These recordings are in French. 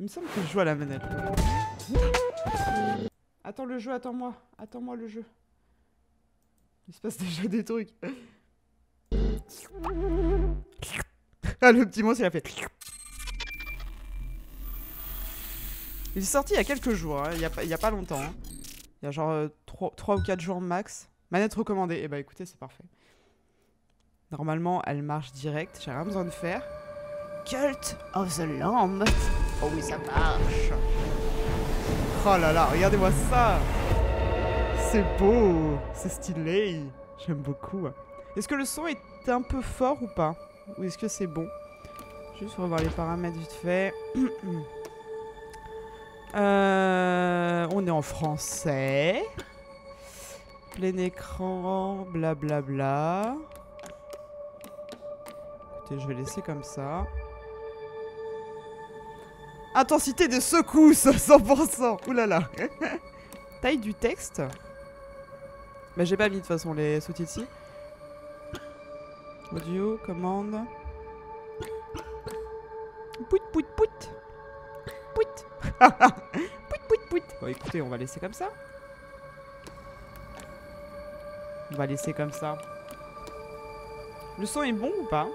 Il me semble que je joue à la manette. Attends le jeu, attends-moi. Attends-moi le jeu. Il se passe déjà des trucs. Ah, le petit monstre, il a fait... Il est sorti il y a quelques jours, hein. il y a pas longtemps. Hein. Il y a genre 3 ou 4 jours max. Manette recommandée. Et bah écoutez, c'est parfait. Normalement, elle marche direct. J'ai rien besoin de faire. Cult of the Lamb. Oh oui, ça marche. Oh là là, regardez-moi ça. C'est beau. C'est stylé. J'aime beaucoup. Est-ce que le son est un peu fort ou pas? Ou est-ce que c'est bon? Juste revoir les paramètres vite fait. On est en français. Plein écran, blablabla. Bla bla. Écoutez, je vais laisser comme ça. Intensité de secousse, 100%. Oulala. Taille du texte. Bah j'ai pas mis de toute façon les sous-titres ici. Audio, commande. Pout, pout, pout. Pout. Pout, pout, pout. Bon, écoutez, on va laisser comme ça. On va laisser comme ça. Le son est bon ou pas?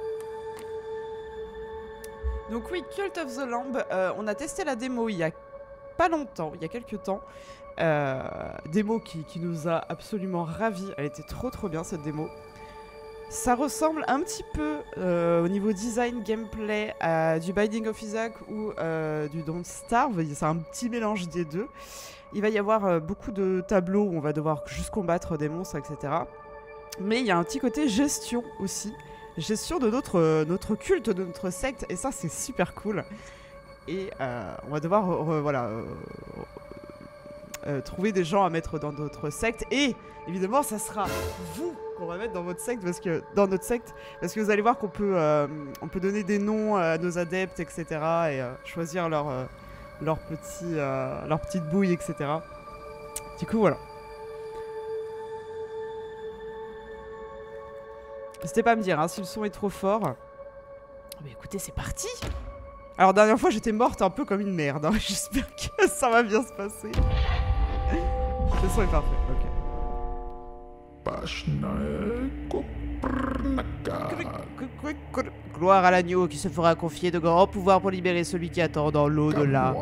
Donc oui, Cult of the Lamb, on a testé la démo il y a pas longtemps, il y a quelques temps. Démo qui nous a absolument ravis. Elle était trop bien cette démo. Ça ressemble un petit peu au niveau design, gameplay, du Binding of Isaac ou du Don't Starve. C'est un petit mélange des deux. Il va y avoir beaucoup de tableaux où on va devoir juste combattre des monstres, etc. Mais il y a un petit côté gestion aussi. Gestion de notre culte, de notre secte. Et ça, c'est super cool. Et on va devoir trouver des gens à mettre dans notre secte. Et évidemment, ça sera vous qu'on va mettre dans votre secte, parce que vous allez voir qu'on peut on peut donner des noms à nos adeptes, etc. et choisir leur petite bouille, etc. Du coup voilà. N'hésitez pas à me dire hein, si le son est trop fort. Mais écoutez, c'est parti. Alors dernière fois j'étais morte un peu comme une merde, hein. J'espère que ça va bien se passer. Le son est parfait, ok. Gloire à l'agneau qui se fera confier de grands pouvoirs pour libérer celui qui attend dans l'au-delà.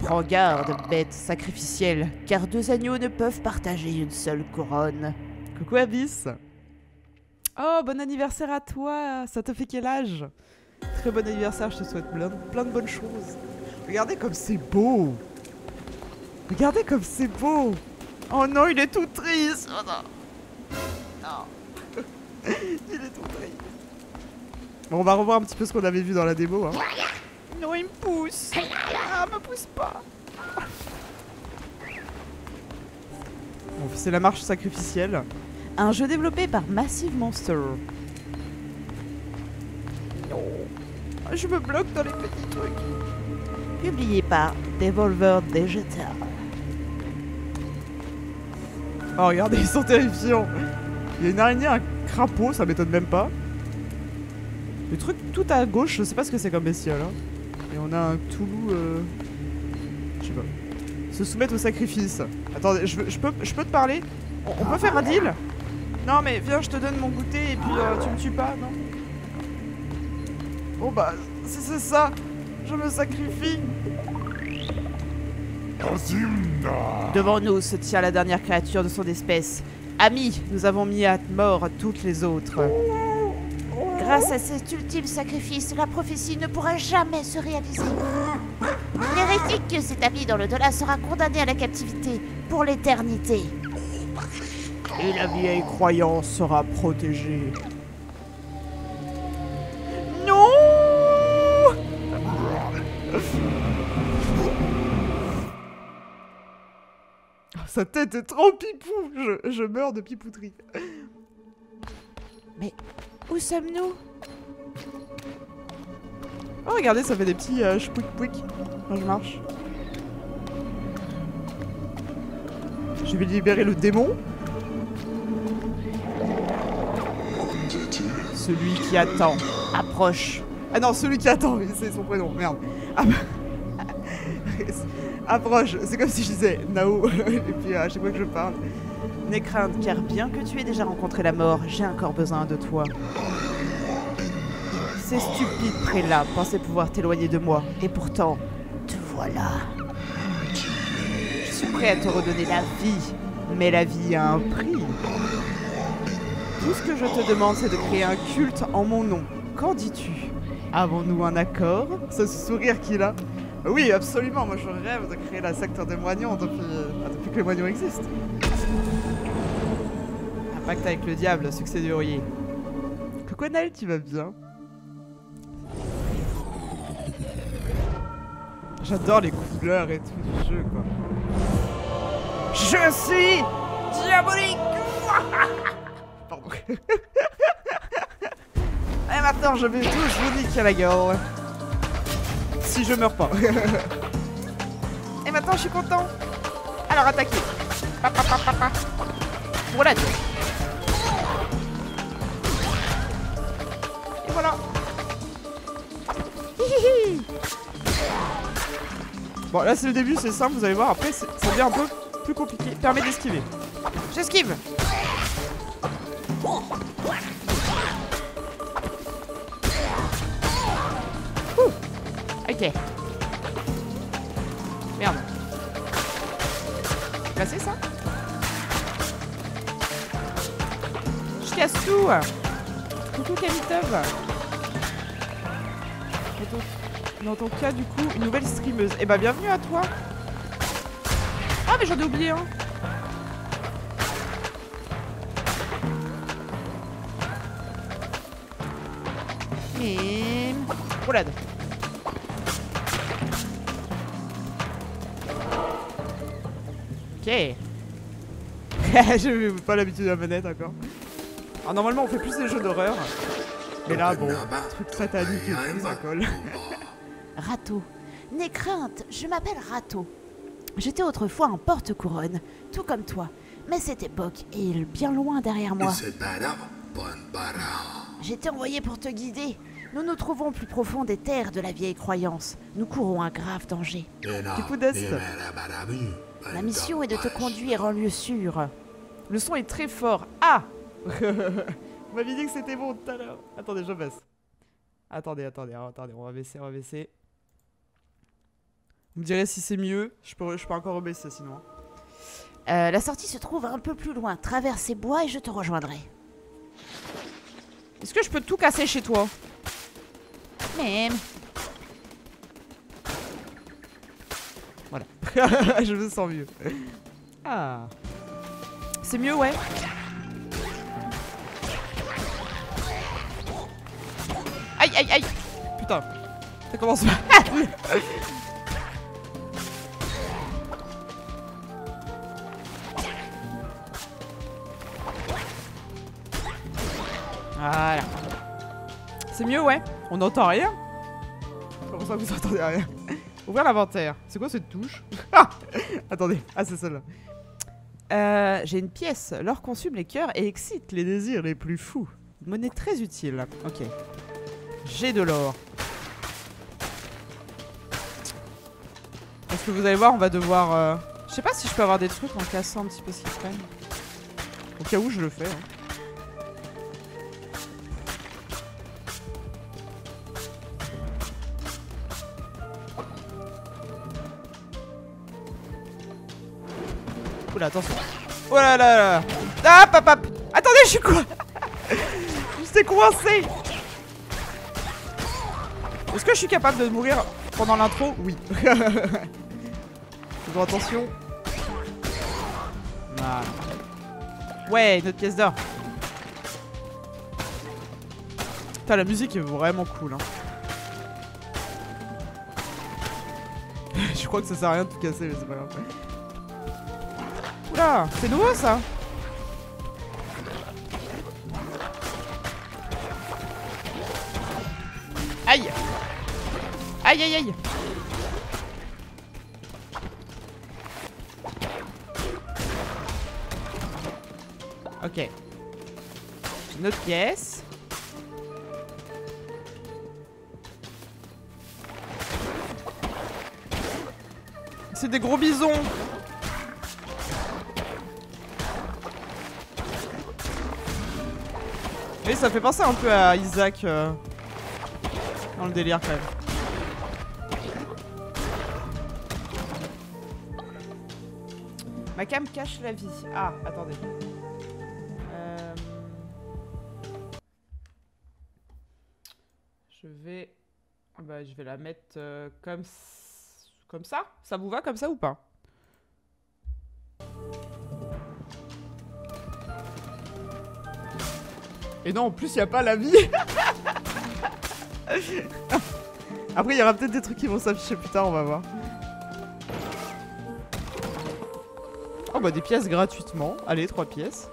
Prends garde, bête sacrificielle, car deux agneaux ne peuvent partager une seule couronne. Coucou Abyss. Oh, bon anniversaire à toi. Ça te fait quel âge? Très bon anniversaire, je te souhaite plein de bonnes choses. Regardez comme c'est beau. Regardez comme c'est beau. Oh non, il est tout triste. Oh non. Non. Il est tout triste. Bon, on va revoir un petit peu ce qu'on avait vu dans la démo. Hein. Non, il me pousse. Ah, me pousse pas. Bon, c'est la marche sacrificielle. Un jeu développé par Massive Monster. Non. Je me bloque dans les petits trucs. Publié par Devolver Digital. Oh regardez, ils sont terrifiants. Il y a une araignée, un crapaud, ça m'étonne même pas. Le truc tout à gauche, je sais pas ce que c'est comme bestiole. Hein. Et on a un Toulou... Je sais pas. Se soumettre au sacrifice. Attendez, je peux te parler? On peut faire un deal? Non mais viens, je te donne mon goûter et puis tu me tues pas, non? Bon bah, si c'est ça, je me sacrifie. Devant nous se tient la dernière créature de son espèce. Amis, nous avons mis à mort toutes les autres. Grâce à cet ultime sacrifice, la prophétie ne pourra jamais se réaliser. L'hérétique que s'établit dans l'au-delà sera condamné à la captivité pour l'éternité. Et la vieille croyance sera protégée. Non! Sa tête est trop pipou. Je meurs de pipouterie. Mais où sommes-nous? Oh regardez, ça fait des petits chpouic-pouic quand je marche. Je vais libérer le démon. Celui qui attend. Approche. Ah non, celui qui attend, c'est son prénom, merde. Ah bah, Approche, c'est comme si je disais Nao, et puis à chaque fois que je parle. N'aie crainte, car bien que tu aies déjà rencontré la mort, j'ai encore besoin de toi. C'est stupide, prélat, penser pouvoir t'éloigner de moi, et pourtant, te voilà. Je suis prêt à te redonner la vie, mais la vie a un prix. Tout ce que je te demande, c'est de créer un culte en mon nom. Qu'en dis-tu? Avons-nous un accord? Ce sourire qu'il a. Oui, absolument, moi je rêve de créer la secte des moignons depuis que les moignons existent. Un pacte avec le diable, succès du rouillé. Coucou Nel, tu vas bien? J'adore les couleurs et tout du jeu, quoi. Je suis diabolique. Pardon. Et maintenant, je vais vous niquer la gueule. Si je meurs pas. Et maintenant, je suis content. Alors, attaquez. Voilà. Et voilà. Hihihi. Bon, là, c'est le début, c'est simple, vous allez voir. Après, ça devient un peu plus compliqué. Permet d'esquiver. J'esquive. Ok. Merde. Placé ça? Je casse tout. Coucou Kamitov. Dans ton cas, du coup, une nouvelle streameuse. Eh ben, bienvenue à toi. Ah, mais j'en ai oublié un. Et... roulade. Ok. J'ai pas l'habitude de la manette encore. Alors normalement on fait plus des jeux d'horreur. Mais là bon, truc satanique et tout, ça colle. Rato. N'aie crainte, je m'appelle Rato. J'étais autrefois un porte-couronne, tout comme toi. Mais cette époque est bien loin derrière moi. J'étais envoyé pour te guider. Nous nous trouvons au plus profond des terres de la vieille croyance. Nous courons un grave danger. Du coup d'est. La mission est de te conduire en lieu sûr. Le son est très fort. Ah. Vous m'avez dit que c'était bon tout à l'heure. Attendez, je baisse. Attendez, on va baisser. Vous me direz si c'est mieux. Je peux encore rebaisser sinon. La sortie se trouve un peu plus loin. Traverse ces bois et je te rejoindrai. Est-ce que je peux tout casser chez toi? Même. Voilà. Je me sens mieux. Ah. C'est mieux, ouais. Aïe, aïe, aïe. Putain. Ça commence mal. Voilà. C'est mieux, ouais. On n'entend rien. Comment ça, vous entendez rien? Ouvrir l'inventaire. C'est quoi cette touche? Attendez. Ah, c'est celle-là. J'ai une pièce. L'or consume les cœurs et excite les désirs les plus fous. Une monnaie très utile. Ok. J'ai de l'or. Parce que vous allez voir, on va devoir... Je sais pas si je peux avoir des trucs en cassant un petit peu ce qui traîne. Au cas où, je le fais. Hein. Oula, attention. Oh là là là. Ah, papa. Attendez, je suis quoi? Je suis coincé. Est-ce que je suis capable de mourir pendant l'intro? Oui. Toujours attention. Voilà. Ouais, une autre pièce d'or. Putain, la musique est vraiment cool. Hein. Je crois que ça sert à rien de tout casser, mais c'est pas grave. Oula, c'est nouveau ça. Aïe. Aïe aïe aïe. Ok. Une autre pièce. C'est des gros bisons. Mais ça fait penser un peu à Isaac dans le délire quand même. Ma cam cache la vie. Ah, attendez. Je vais la mettre comme ça. Ça vous va comme ça ou pas? Et non, en plus, il n'y a pas la vie. Après, il y aura peut-être des trucs qui vont s'afficher plus tard, on va voir. Oh bah des pièces gratuitement. Allez, 3 pièces.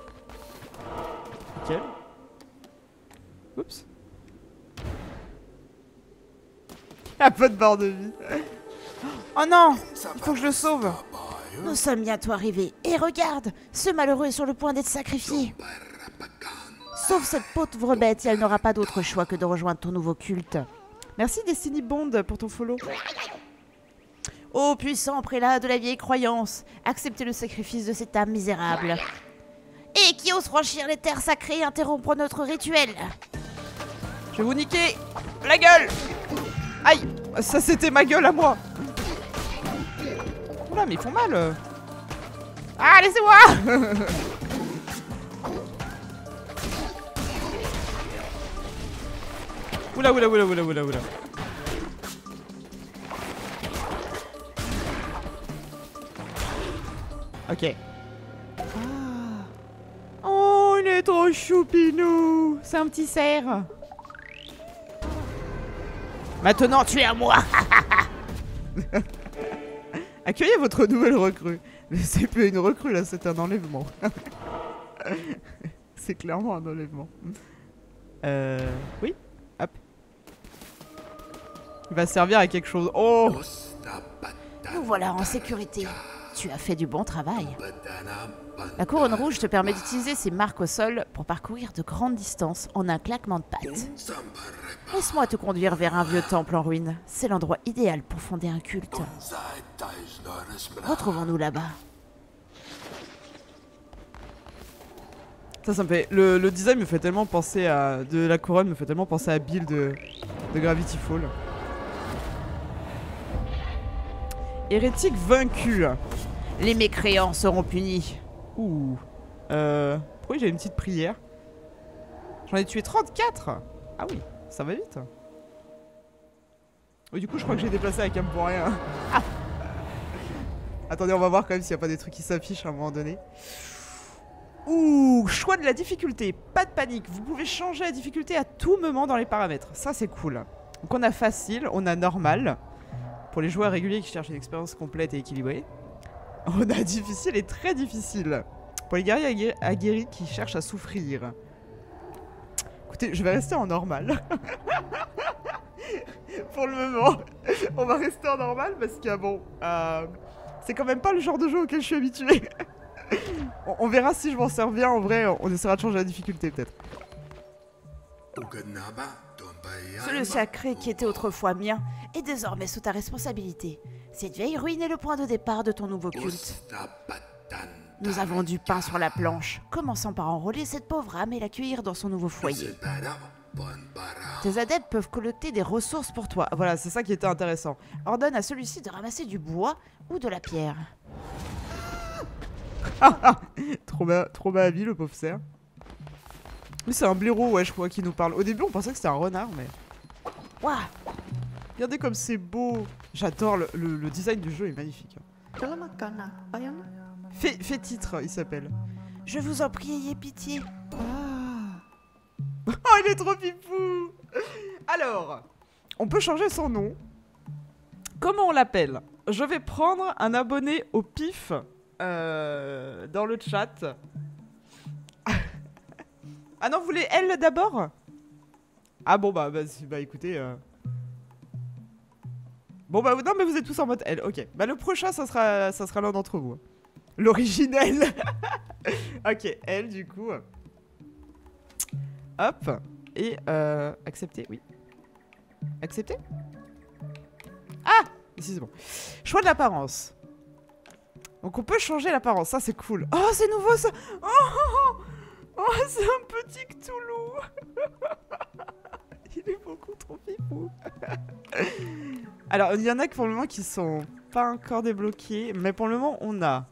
Nickel. Oups. Un peu de barre de vie. Oh non, il faut que je le sauve. Nous sommes bientôt arrivés. Et regarde, ce malheureux est sur le point d'être sacrifié. Sauve cette pauvre bête et elle n'aura pas d'autre choix que de rejoindre ton nouveau culte. Merci Destiny Bond pour ton follow. Ô puissant prélat de la vieille croyance, acceptez le sacrifice de cette âme misérable. Et qui ose franchir les terres sacrées et interrompre notre rituel? Je vais vous niquer la gueule. Aïe, ça c'était ma gueule à moi. Oula, mais ils font mal. Ah, laissez-moi. Oula, oula, oula, oula, oula, oula. Ok. Ah. Oh, il est trop choupinou. C'est un petit cerf. Maintenant, tu es à moi. Accueillez votre nouvelle recrue. C'est plus une recrue, là, c'est un enlèvement. C'est clairement un enlèvement. Oui. Hop. Il va servir à quelque chose. Oh. Nous voilà en sécurité. Tu as fait du bon travail. La couronne rouge te permet d'utiliser ces marques au sol pour parcourir de grandes distances en un claquement de pattes. Laisse-moi te conduire vers un vieux temple en ruine. C'est l'endroit idéal pour fonder un culte. Retrouvons-nous là-bas. Ça me fait... Le design me fait tellement penser à... De la couronne me fait tellement penser à Bill de Gravity Falls. Hérétique vaincu. Les mécréants seront punis. Ouh. Pourquoi j'ai une petite prière? J'en ai tué 34. Ah oui, ça va vite. Oh, du coup, je crois que j'ai déplacé la cam pour rien. Ah. Attendez, on va voir quand même s'il n'y a pas des trucs qui s'affichent à un moment donné. Ouh, choix de la difficulté. Pas de panique. Vous pouvez changer la difficulté à tout moment dans les paramètres. Ça, c'est cool. Donc, on a facile, on a normal. Pour les joueurs réguliers qui cherchent une expérience complète et équilibrée. On a difficile et très difficile. Pour les guerriers aguerris qui cherchent à souffrir. Écoutez, je vais rester en normal. Pour le moment, on va rester en normal parce que bon, c'est quand même pas le genre de jeu auquel je suis habituée. On verra si je m'en sers bien. En vrai, on essaiera de changer la difficulté peut-être. C'est le sacré qui était autrefois mien est désormais sous ta responsabilité. Cette vieille ruine est le point de départ de ton nouveau culte. Nous avons du pain sur la planche, commençant par enrôler cette pauvre âme et la cuire dans son nouveau foyer. Tes adeptes peuvent collecter des ressources pour toi. Voilà, c'est ça qui était intéressant. Ordonne à celui-ci de ramasser du bois ou de la pierre. Trop mal habillé le pauvre cerf. Mais c'est un blaireau, ouais, je crois, qui nous parle. Au début, on pensait que c'était un renard, mais... Waouh! Regardez comme c'est beau! J'adore, le design du jeu est magnifique. Fait titre, il s'appelle. Je vous en prie, ayez pitié. Oh, il est trop pipou! Alors, on peut changer son nom. Comment on l'appelle? Je vais prendre un abonné au pif dans le chat. Ah non, vous voulez elle d'abord? Ah bon, bah écoutez... Bon bah non, mais vous êtes tous en mode elle, ok. Bah le prochain, ça sera l'un d'entre vous. L'originel. Ok, elle du coup. Hop. Et accepter, oui. Accepter. Ah, si c'est bon. Choix de l'apparence. Donc on peut changer l'apparence, ça c'est cool. Oh, c'est nouveau ça. Oh, oh, oh, oh, c'est un petit Cthulhu. Il est beaucoup trop fifou. Alors, il y en a que pour le moment qui sont pas encore débloqués. Mais pour le moment, on a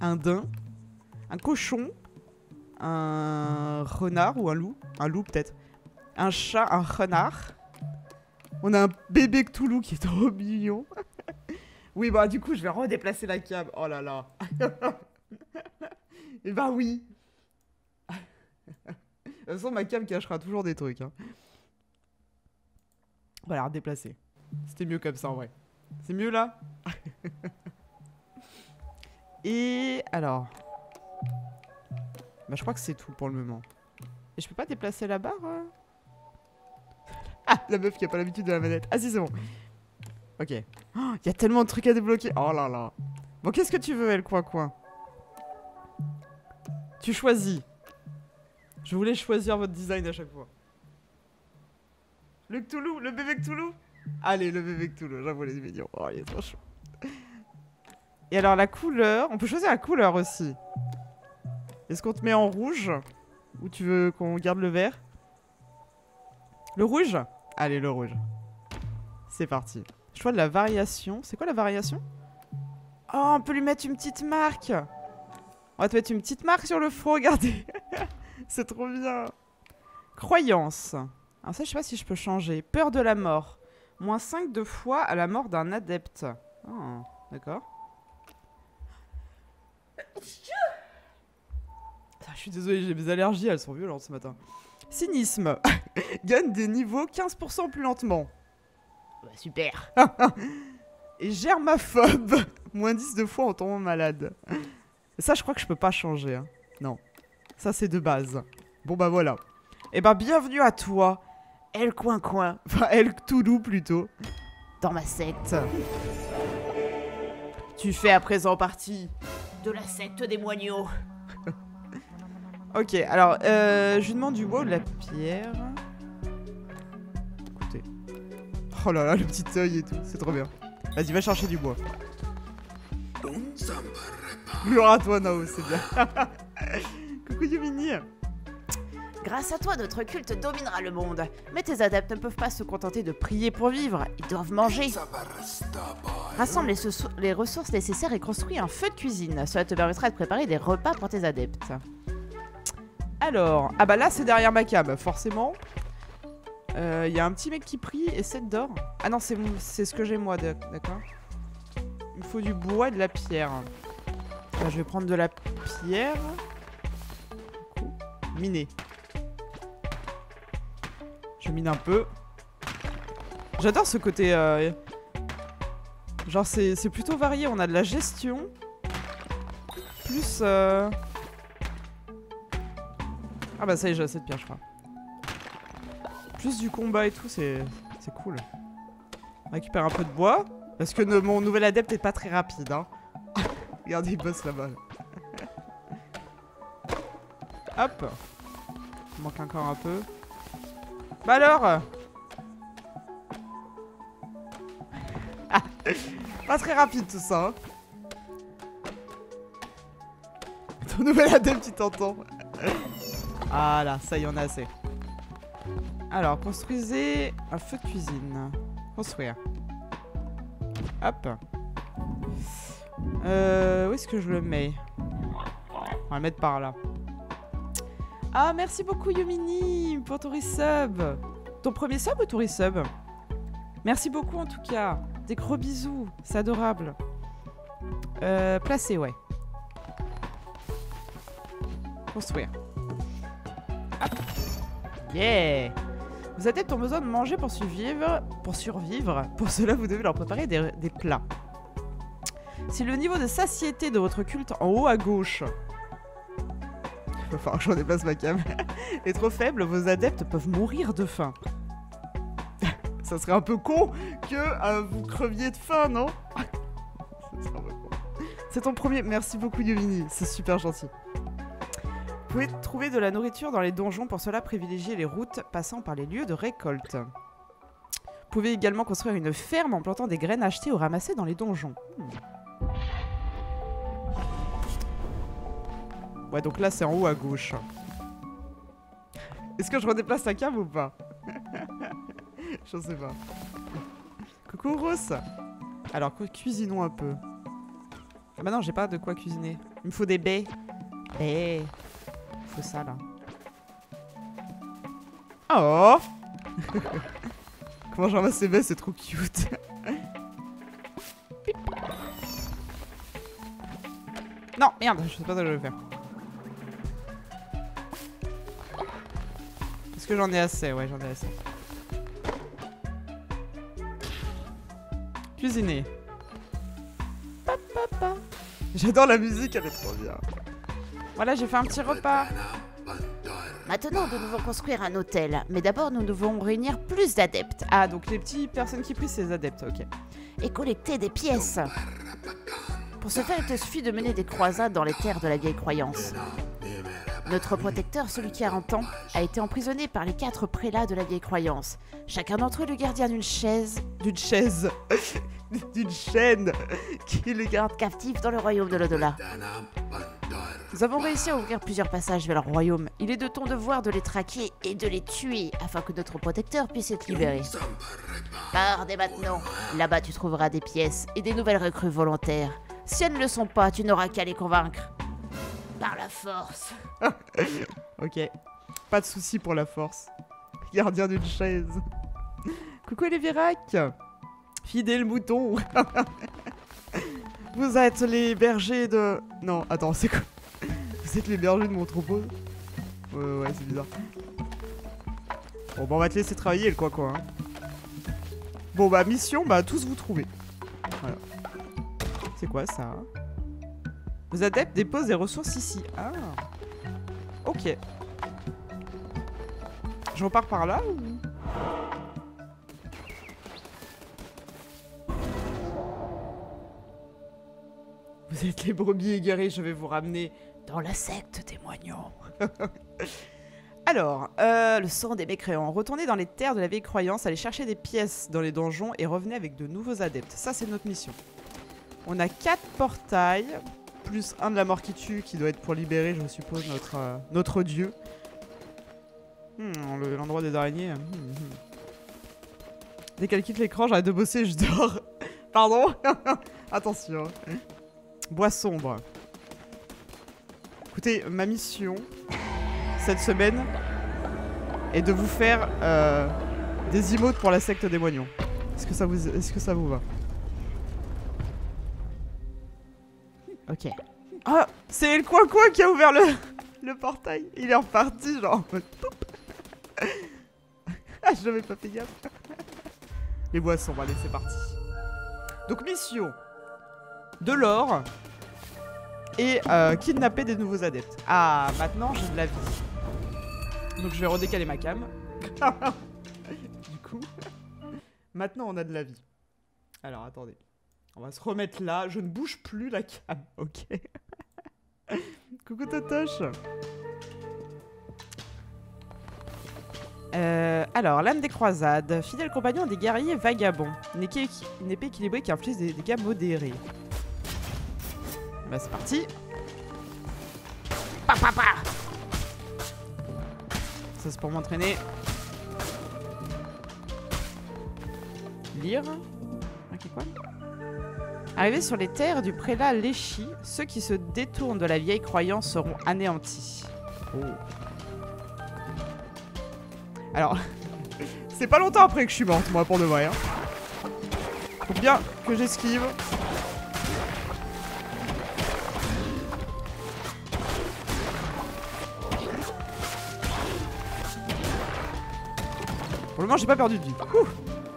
un daim, un cochon, un renard ou un loup. Un loup peut-être. Un chat, un renard. On a un bébé Cthulhu qui est trop mignon. Oui, bah du coup, je vais redéplacer la cam. Oh là là. Et bah oui. De toute façon, ma cam cachera toujours des trucs. Hein. On va la redéplacer. C'était mieux comme ça, en vrai. C'est mieux, là. Et alors... Bah, je crois que c'est tout pour le moment. Et je peux pas déplacer la barre Ah, la meuf qui a pas l'habitude de la manette. Ah si, c'est bon. Ok. Oh, y a tellement de trucs à débloquer. Oh là là. Bon, qu'est-ce que tu veux, elle, coin-coin? Tu choisis. Je voulais choisir votre design à chaque fois. Le Cthulhu, le bébé Cthulhu. Allez, le bébé Cthulhu, j'avoue, les médias. Oh, il est trop chaud. Et alors, la couleur. On peut choisir la couleur aussi. Est-ce qu'on te met en rouge? Ou tu veux qu'on garde le vert? Le rouge? Allez, le rouge. C'est parti. Je vois de la variation. C'est quoi la variation? Oh, on peut lui mettre une petite marque. On va te mettre une petite marque sur le front, regardez. C'est trop bien. Croyance. Alors ça, je sais pas si je peux changer. Peur de la mort. Moins 5 de foi à la mort d'un adepte. Oh, d'accord. Je suis désolée, j'ai mes allergies, elles sont violentes ce matin. Cynisme. Gagne des niveaux 15% plus lentement. Bah, super. Et germaphobe. Moins 10 de fois en tombant malade. Ça, je crois que je peux pas changer. Hein. Non. Ça, c'est de base. Bon, bah voilà. Et bah, bienvenue à toi, El Coin Coin. Enfin, El Cthulhu plutôt. Dans ma secte. Tu fais à présent partie de la secte des moigneaux. Ok, alors, je lui demande du bois ou de la pierre. Écoutez. Oh là là, le petit œil et tout. C'est trop bien. Vas-y, va chercher du bois. Gloire à toi, Nao, c'est bien. Coucou Yumini. Grâce à toi, notre culte dominera le monde. Mais tes adeptes ne peuvent pas se contenter de prier pour vivre. Ils doivent manger. Rassemble les ressources nécessaires et construis un feu de cuisine. Cela te permettra de préparer des repas pour tes adeptes. Alors... Ah bah là, c'est derrière ma cam, forcément. Y a un petit mec qui prie et 7 d'or. Ah non, c'est ce que j'ai moi, d'accord. Il me faut du bois et de la pierre. Là, je vais prendre de la pierre... Miner. Je mine un peu. J'adore ce côté... Genre c'est plutôt varié. On a de la gestion. Plus... Ah bah ça y est, j'ai assez de pierre, je crois. Plus du combat et tout, c'est cool. On récupère un peu de bois. Parce que mon nouvel adepte est pas très rapide. Hein. Regardez, il bosse là-bas. Hop. Il manque encore un peu. Bah alors. Ah. Pas très rapide tout ça. Hein. Ton nouvel adepte, tu t'entends. Ah là, ça y en a assez. Alors, construisez un feu de cuisine. Construire. Hop. Où est-ce que je le mets? On va le mettre par là. Ah, merci beaucoup Yumini pour ton resub. Ton premier sub ou ton resub? Merci beaucoup en tout cas. Des gros bisous, c'est adorable. Placer, ouais. Construire. Hop. Yeah. Vos adeptes ont besoin de manger pour survivre. Pour cela, vous devez leur préparer des plats. C'est le niveau de satiété de votre culte en haut à gauche. Il va falloir que j'en déplace ma cam. Et trop faible, vos adeptes peuvent mourir de faim. Ça serait un peu con que vous creviez de faim, non? C'est ton premier... Merci beaucoup, Yovini. C'est super gentil. Vous pouvez trouver de la nourriture dans les donjons. Pour cela, privilégiez les routes passant par les lieux de récolte. Vous pouvez également construire une ferme en plantant des graines achetées ou ramassées dans les donjons. Ouais, donc là c'est en haut à gauche. Est-ce que je redéplace la cave ou pas? Je sais pas. Coucou Rousse. Alors cuisinons un peu. Ah bah non, j'ai pas de quoi cuisiner. Il me faut des baies. Baies. Il faut ça là. Oh. Comment j'en mets ces baies, c'est trop cute. Non, merde, je sais pas ce que je vais faire. Est-ce que j'en ai assez? Ouais, j'en ai assez. Cuisiner. J'adore la musique, elle est trop bien. Voilà, j'ai fait un petit repas. Maintenant, nous devons construire un hôtel. Mais d'abord, nous devons réunir plus d'adeptes. Ah, donc les petites personnes qui prient, c'est les adeptes, ok. Et collecter des pièces. Pour ce faire, il te suffit de mener des croisades dans les terres de la vieille croyance. Notre protecteur, celui qui a 40 ans, a été emprisonné par les 4 prélats de la vieille croyance. Chacun d'entre eux est le gardien d'une chaise... d'une chaîne qui les garde captifs dans le royaume de l'au-delà. Nous avons réussi à ouvrir plusieurs passages vers le royaume. Il est de ton devoir de les traquer et de les tuer afin que notre protecteur puisse être libéré. Pars dès maintenant. Là-bas, tu trouveras des pièces et des nouvelles recrues volontaires. Si elles ne le sont pas, tu n'auras qu'à les convaincre. Par la force. Ok. Pas de souci pour la force. Gardien d'une chaise. Coucou les viracs. Fidèle mouton. Vous êtes les bergers de... Non, attends, c'est quoi? Vous êtes les bergers de mon troupeau? Ouais, c'est bizarre. Bon, bah on va te laisser travailler le quoi. Hein. Bon, bah mission, bah tous vous trouvez. Voilà. C'est quoi ça? Vos adeptes déposent des ressources ici. Ah. Ok. Je repars par là ou... Vous êtes les brebis égarés, je vais vous ramener dans la secte des moignons. Alors, le sang des mécréants. Retournez dans les terres de la vieille croyance, allez chercher des pièces dans les donjons et revenez avec de nouveaux adeptes. Ça, c'est notre mission. On a 4 portails, plus un de la mort qui tue, qui doit être pour libérer, je suppose, notre dieu. L'endroit des araignées. Dès qu'elle quitte l'écran, j'arrête de bosser, je dors. Pardon. Attention. Bois sombre. Écoutez, ma mission, cette semaine, est de vous faire des emotes pour la secte des moignons. Est-ce que ça vous va? Ok. Ah, c'est le coin-coin qui a ouvert le portail. Il est reparti, genre en mode poup. Ah, je n'avais pas fait gaffe. Les boissons, allez, c'est parti. Donc, mission. De l'or. Et kidnapper des nouveaux adeptes. Ah, maintenant, j'ai de la vie. Donc, je vais redécaler ma cam. Du coup, maintenant, on a de la vie. Alors, attendez. On va se remettre là, je ne bouge plus la cam, ok. Coucou Totoche. Alors, l'âme des croisades, fidèle compagnon des guerriers vagabonds. Une épée équilibrée qui inflige des dégâts modérés. Bah c'est parti. Ça c'est pour m'entraîner. Lire. Ok, quoi ? Arrivés sur les terres du prélat Léchi, ceux qui se détournent de la vieille croyance seront anéantis. Oh. Alors, c'est pas longtemps après que je suis morte, moi, pour de vrai. Hein. Faut bien que j'esquive. Pour le moment, j'ai pas perdu de vie. Ouh.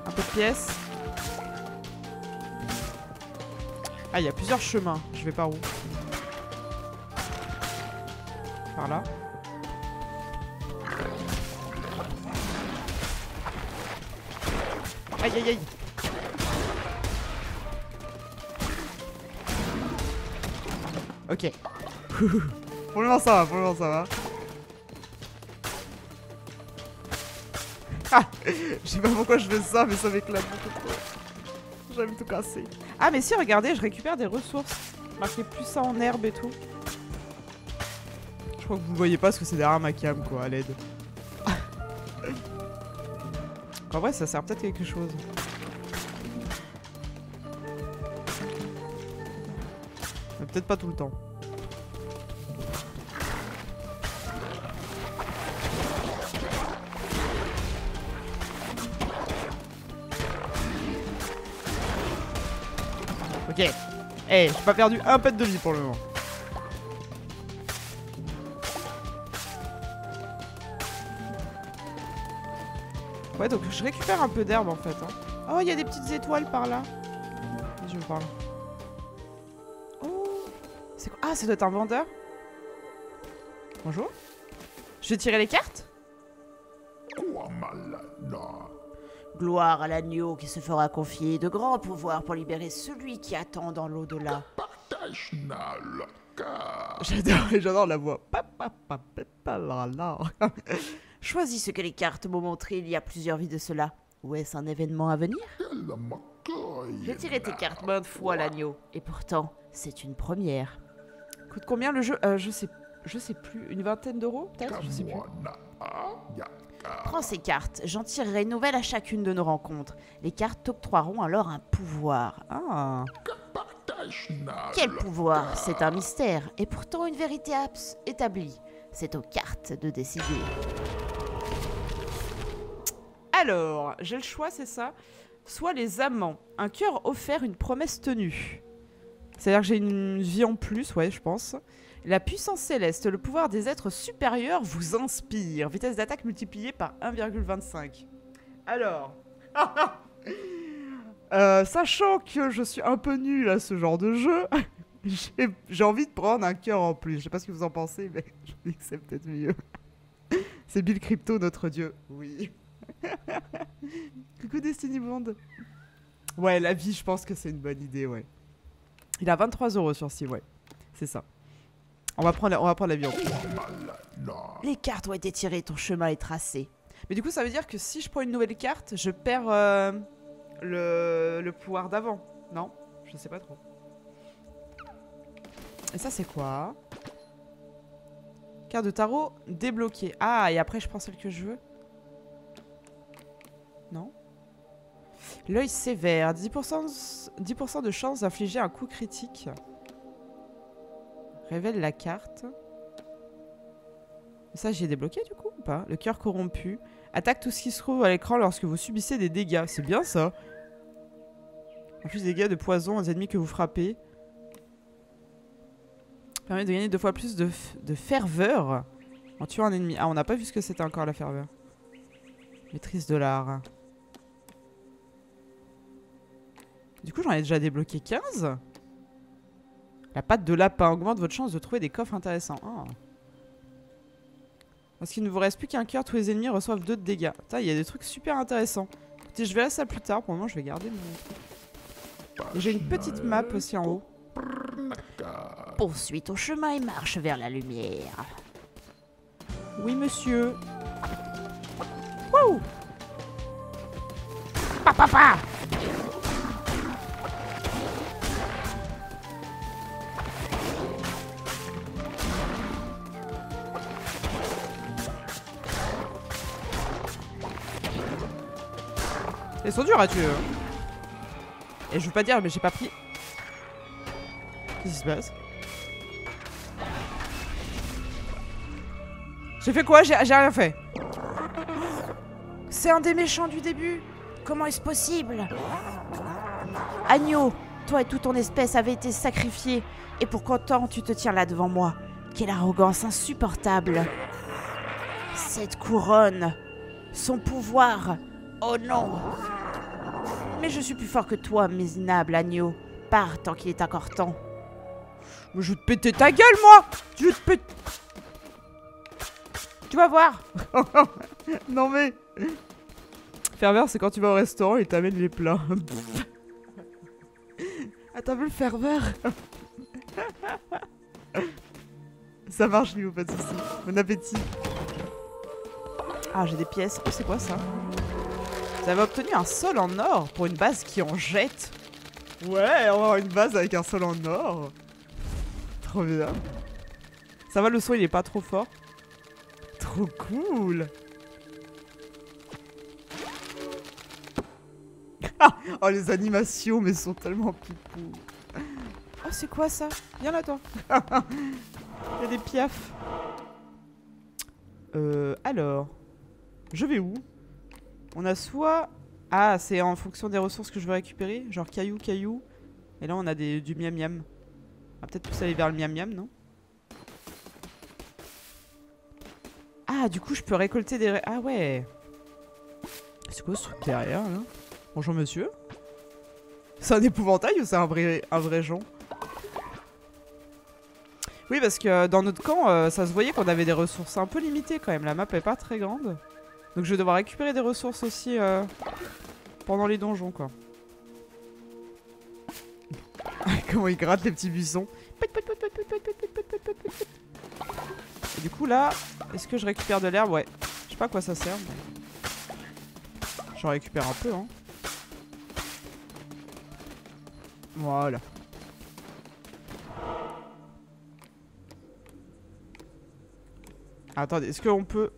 Un peu de pièces. Ah, il y a plusieurs chemins. Je vais par où? Par là. Aïe, aïe, aïe. Ok. Pour le moment, ça va. Ah, je sais pas pourquoi je fais ça, mais ça m'éclate beaucoup trop. J'aime tout casser. Ah mais si, regardez, je récupère des ressources. Marquez plus ça en herbe et tout. Je crois que vous ne voyez pas parce que c'est derrière ma cam, quoi, à l'aide. En vrai, ça sert peut-être quelque chose. Mais peut-être pas tout le temps. Ok. Hey, j'ai pas perdu un pet de vie pour le moment. Ouais, donc je récupère un peu d'herbe en fait. Hein. Oh, il y a des petites étoiles par là. Je me parle. Oh, c'est quoi? Ah, ça doit être un vendeur. Bonjour. Je vais tirer les cartes. Gloire à l'agneau qui se fera confier de grands pouvoirs pour libérer celui qui attend dans l'au-delà. J'adore la voix. Choisis ce que les cartes m'ont montré il y a plusieurs vies de cela. Ou est-ce un événement à venir? J'ai tiré tes cartes maintes fois, l'agneau. Et pourtant, c'est une première. Coûte combien le jeu? Je sais plus. Une vingtaine d'euros peut-être? Je sais plus. Prends ces cartes, j'en tirerai une nouvelle à chacune de nos rencontres. Les cartes t'octroieront alors un pouvoir. Ah. Quel pouvoir? C'est un mystère, et pourtant une vérité établie. C'est aux cartes de décider. Alors, j'ai le choix, c'est ça? Soit les amants, un cœur offert, une promesse tenue. C'est-à-dire que j'ai une vie en plus, ouais, je pense. La puissance céleste, le pouvoir des êtres supérieurs vous inspire. Vitesse d'attaque multipliée par 1,25. Alors... sachant que je suis un peu nul à ce genre de jeu, j'ai envie de prendre un cœur en plus. Je sais pas ce que vous en pensez, mais je me dis que c'est peut-être mieux. C'est Bill Crypto, notre dieu. Oui. Coucou Destiny Blonde. Ouais, la vie, je pense que c'est une bonne idée, ouais. Il a 23 € sur 6, ouais. C'est ça. On va prendre l'avion. Les cartes ont été tirées, ton chemin est tracé. Mais du coup, ça veut dire que si je prends une nouvelle carte, je perds le pouvoir d'avant. Non, je sais pas trop. Et ça, c'est quoi? Carte de tarot débloquée. Ah, et après, je prends celle que je veux. Non? L'œil sévère. 10% de chance d'infliger un coup critique. Révèle la carte. Ça, j'ai débloqué du coup ou pas? Le cœur corrompu. Attaque tout ce qui se trouve à l'écran lorsque vous subissez des dégâts. C'est bien ça. En plus, dégâts de poison aux ennemis que vous frappez. Permet de gagner 2 fois plus de ferveur en tuant un ennemi. Ah, on n'a pas vu ce que c'était encore la ferveur. Maîtrise de l'art. Du coup, j'en ai déjà débloqué 15. La patte de lapin augmente votre chance de trouver des coffres intéressants. Oh. Parce qu'il ne vous reste plus qu'un cœur, tous les ennemis reçoivent 2 de dégâts. Putain, il y a des trucs super intéressants. Écoutez, je verrai ça plus tard. Pour le moment, je vais garder mon... J'ai une petite map aussi en haut. Poursuis ton chemin et marche vers la lumière. Oui, monsieur. Wouh! Papa! Ils sont durs à tuer. Et je veux pas dire, mais j'ai pas pris. Qu'est-ce qui se passe? J'ai fait quoi? J'ai rien fait. C'est un des méchants du début. Comment est-ce possible? Agneau, toi et toute ton espèce avez été sacrifiés. Et pour qu'autant tu te tiens là devant moi? Quelle arrogance insupportable. Cette couronne, son pouvoir. Oh non! Mais je suis plus fort que toi, misérable agneau. Pars tant qu'il est encore temps. Mais je vais te péter ta gueule, moi! Je vais te péter... Tu vas voir! Non mais... Ferveur, c'est quand tu vas au restaurant et t'amènes les plats. Ah, t'as vu le ferveur? Ça marche, Lilou, pas de soucis. Bon appétit. Ah, j'ai des pièces. Oh, c'est quoi ça? Vous avez obtenu un sol en or pour une base qui en jette. Ouais, on va avoir une base avec un sol en or. Trop bien. Ça va, le son il est pas trop fort. Trop cool. Ah, oh les animations mais sont tellement pipou. Oh c'est quoi ça? Viens là toi. Il y a des piafs. Alors, je vais où? On a soit... Ah, c'est en fonction des ressources que je veux récupérer. Genre caillou, caillou. Et là, on a du miam miam. On va peut-être plus aller vers le miam miam, non? Ah, du coup, je peux récolter des... Ah ouais. C'est quoi ce truc derrière, là? Bonjour, monsieur. C'est un épouvantail ou c'est un vrai Jean? Oui, parce que dans notre camp, ça se voyait qu'on avait des ressources un peu limitées quand même. La map est pas très grande. Donc je vais devoir récupérer des ressources aussi pendant les donjons, quoi. Comment il gratte les petits buissons. Et du coup, là, est-ce que je récupère de l'herbe? Ouais. Je sais pas à quoi ça sert. Mais... j'en récupère un peu, hein. Voilà. Attendez, est-ce qu'on peut...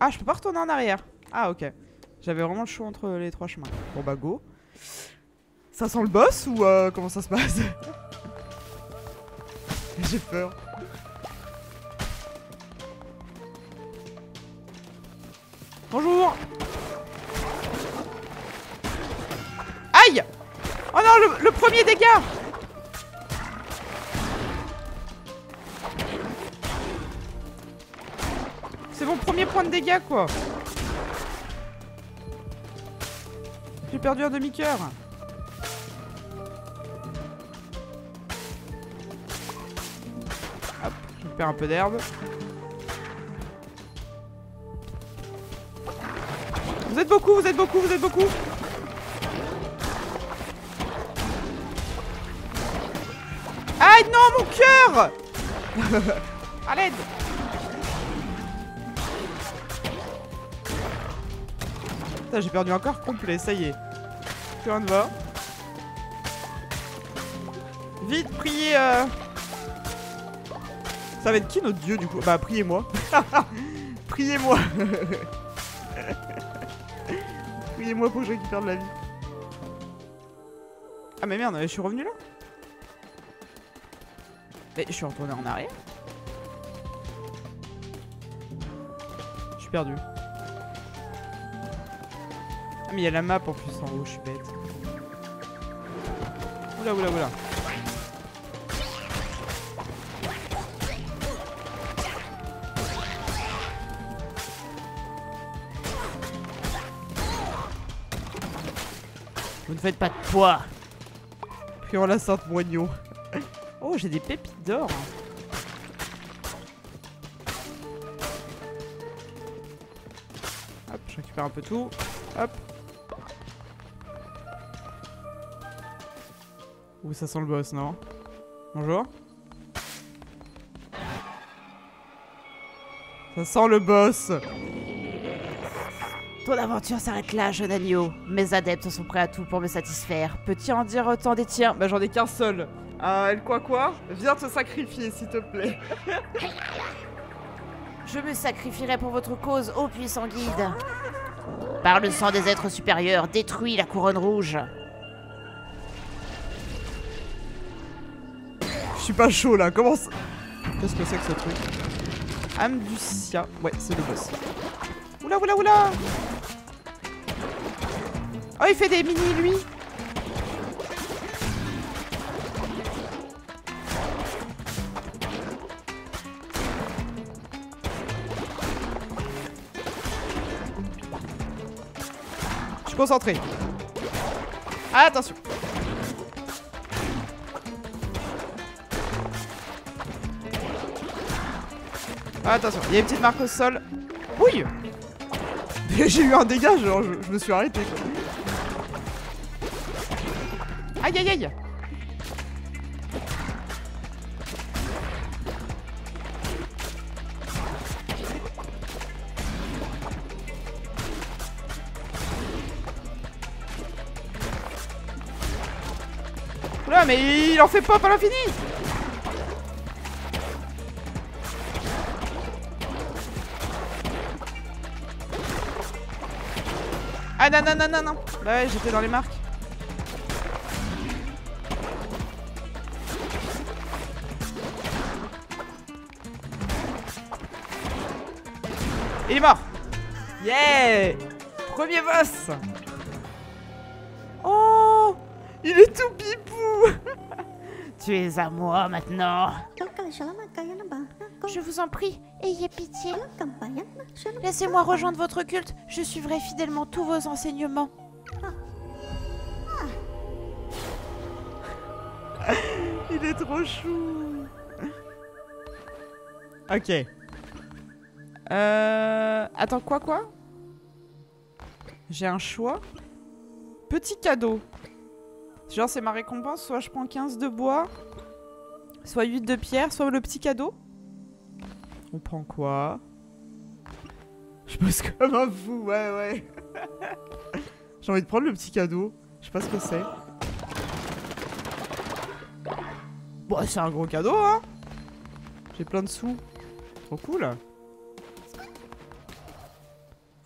Ah, je peux pas retourner en arrière. Ah, ok. J'avais vraiment le choix entre les trois chemins. Bon bah go. Ça sent le boss ou comment ça se passe? J'ai peur. Bonjour. Aïe. Oh non, le premier dégât. C'est mon premier point de dégâts, quoi. J'ai perdu un demi-cœur. Hop, je perds un peu d'herbe. Vous êtes beaucoup, vous êtes beaucoup, vous êtes beaucoup. Ah non, mon cœur. À l'aide. J'ai perdu un corps complet, ça y est. Plus rien ne va. Vite, priez. Ça va être qui notre dieu du coup? Bah, priez-moi. Priez-moi. Priez-moi pour que je récupère de la vie. Ah, mais merde, je suis revenu là? Mais je suis retourné en arrière. Je suis perdu. Mais il y a la map en plus en haut, je suis bête. Oula, oula, oula. Vous ne faites pas de poids. Puis on la sainte moignon. Oh, j'ai des pépites d'or. Hop, je récupère un peu tout. Hop. Ouh, ça sent le boss, non? Bonjour. Ça sent le boss. Ton aventure s'arrête là, jeune agneau. Mes adeptes sont prêts à tout pour me satisfaire. Peux-tu en dire autant des tiens? Bah, j'en ai qu'un seul. Elle quoi? Viens te sacrifier, s'il te plaît. Je me sacrifierai pour votre cause, ô puissant guide. Par le sang des êtres supérieurs, détruis la couronne rouge. Je suis pas chaud là, comment ça... Qu'est-ce que c'est que ce truc? Amducia. Ouais, c'est le boss. Oula, oula, oula. Oh, il fait des mini, lui. Je suis concentré. Attention. Attention, il y a une petite marque au sol. Ouille. J'ai eu un dégât, genre je me suis arrêté. Aïe aïe aïe. Oula, mais il en fait pas à l'infini. Ah non, non, non, non, non. Bah ouais, j'étais dans les marques. Il est mort. Yeah. Premier boss. Oh, il est tout pipou. Tu es à moi maintenant. Je vous en prie, ayez pitié. Laissez-moi rejoindre votre culte. Je suivrai fidèlement tous vos enseignements. Il est trop chou. Ok. Attends, quoi? J'ai un choix. Petit cadeau. Genre, c'est ma récompense. Soit je prends 15 de bois, soit 8 de pierre, soit le petit cadeau. On prend quoi? Je bosse comme un fou, ouais, ouais. J'ai envie de prendre le petit cadeau. Je sais pas ce que c'est. Bon, c'est un gros cadeau, hein. J'ai plein de sous. Trop cool.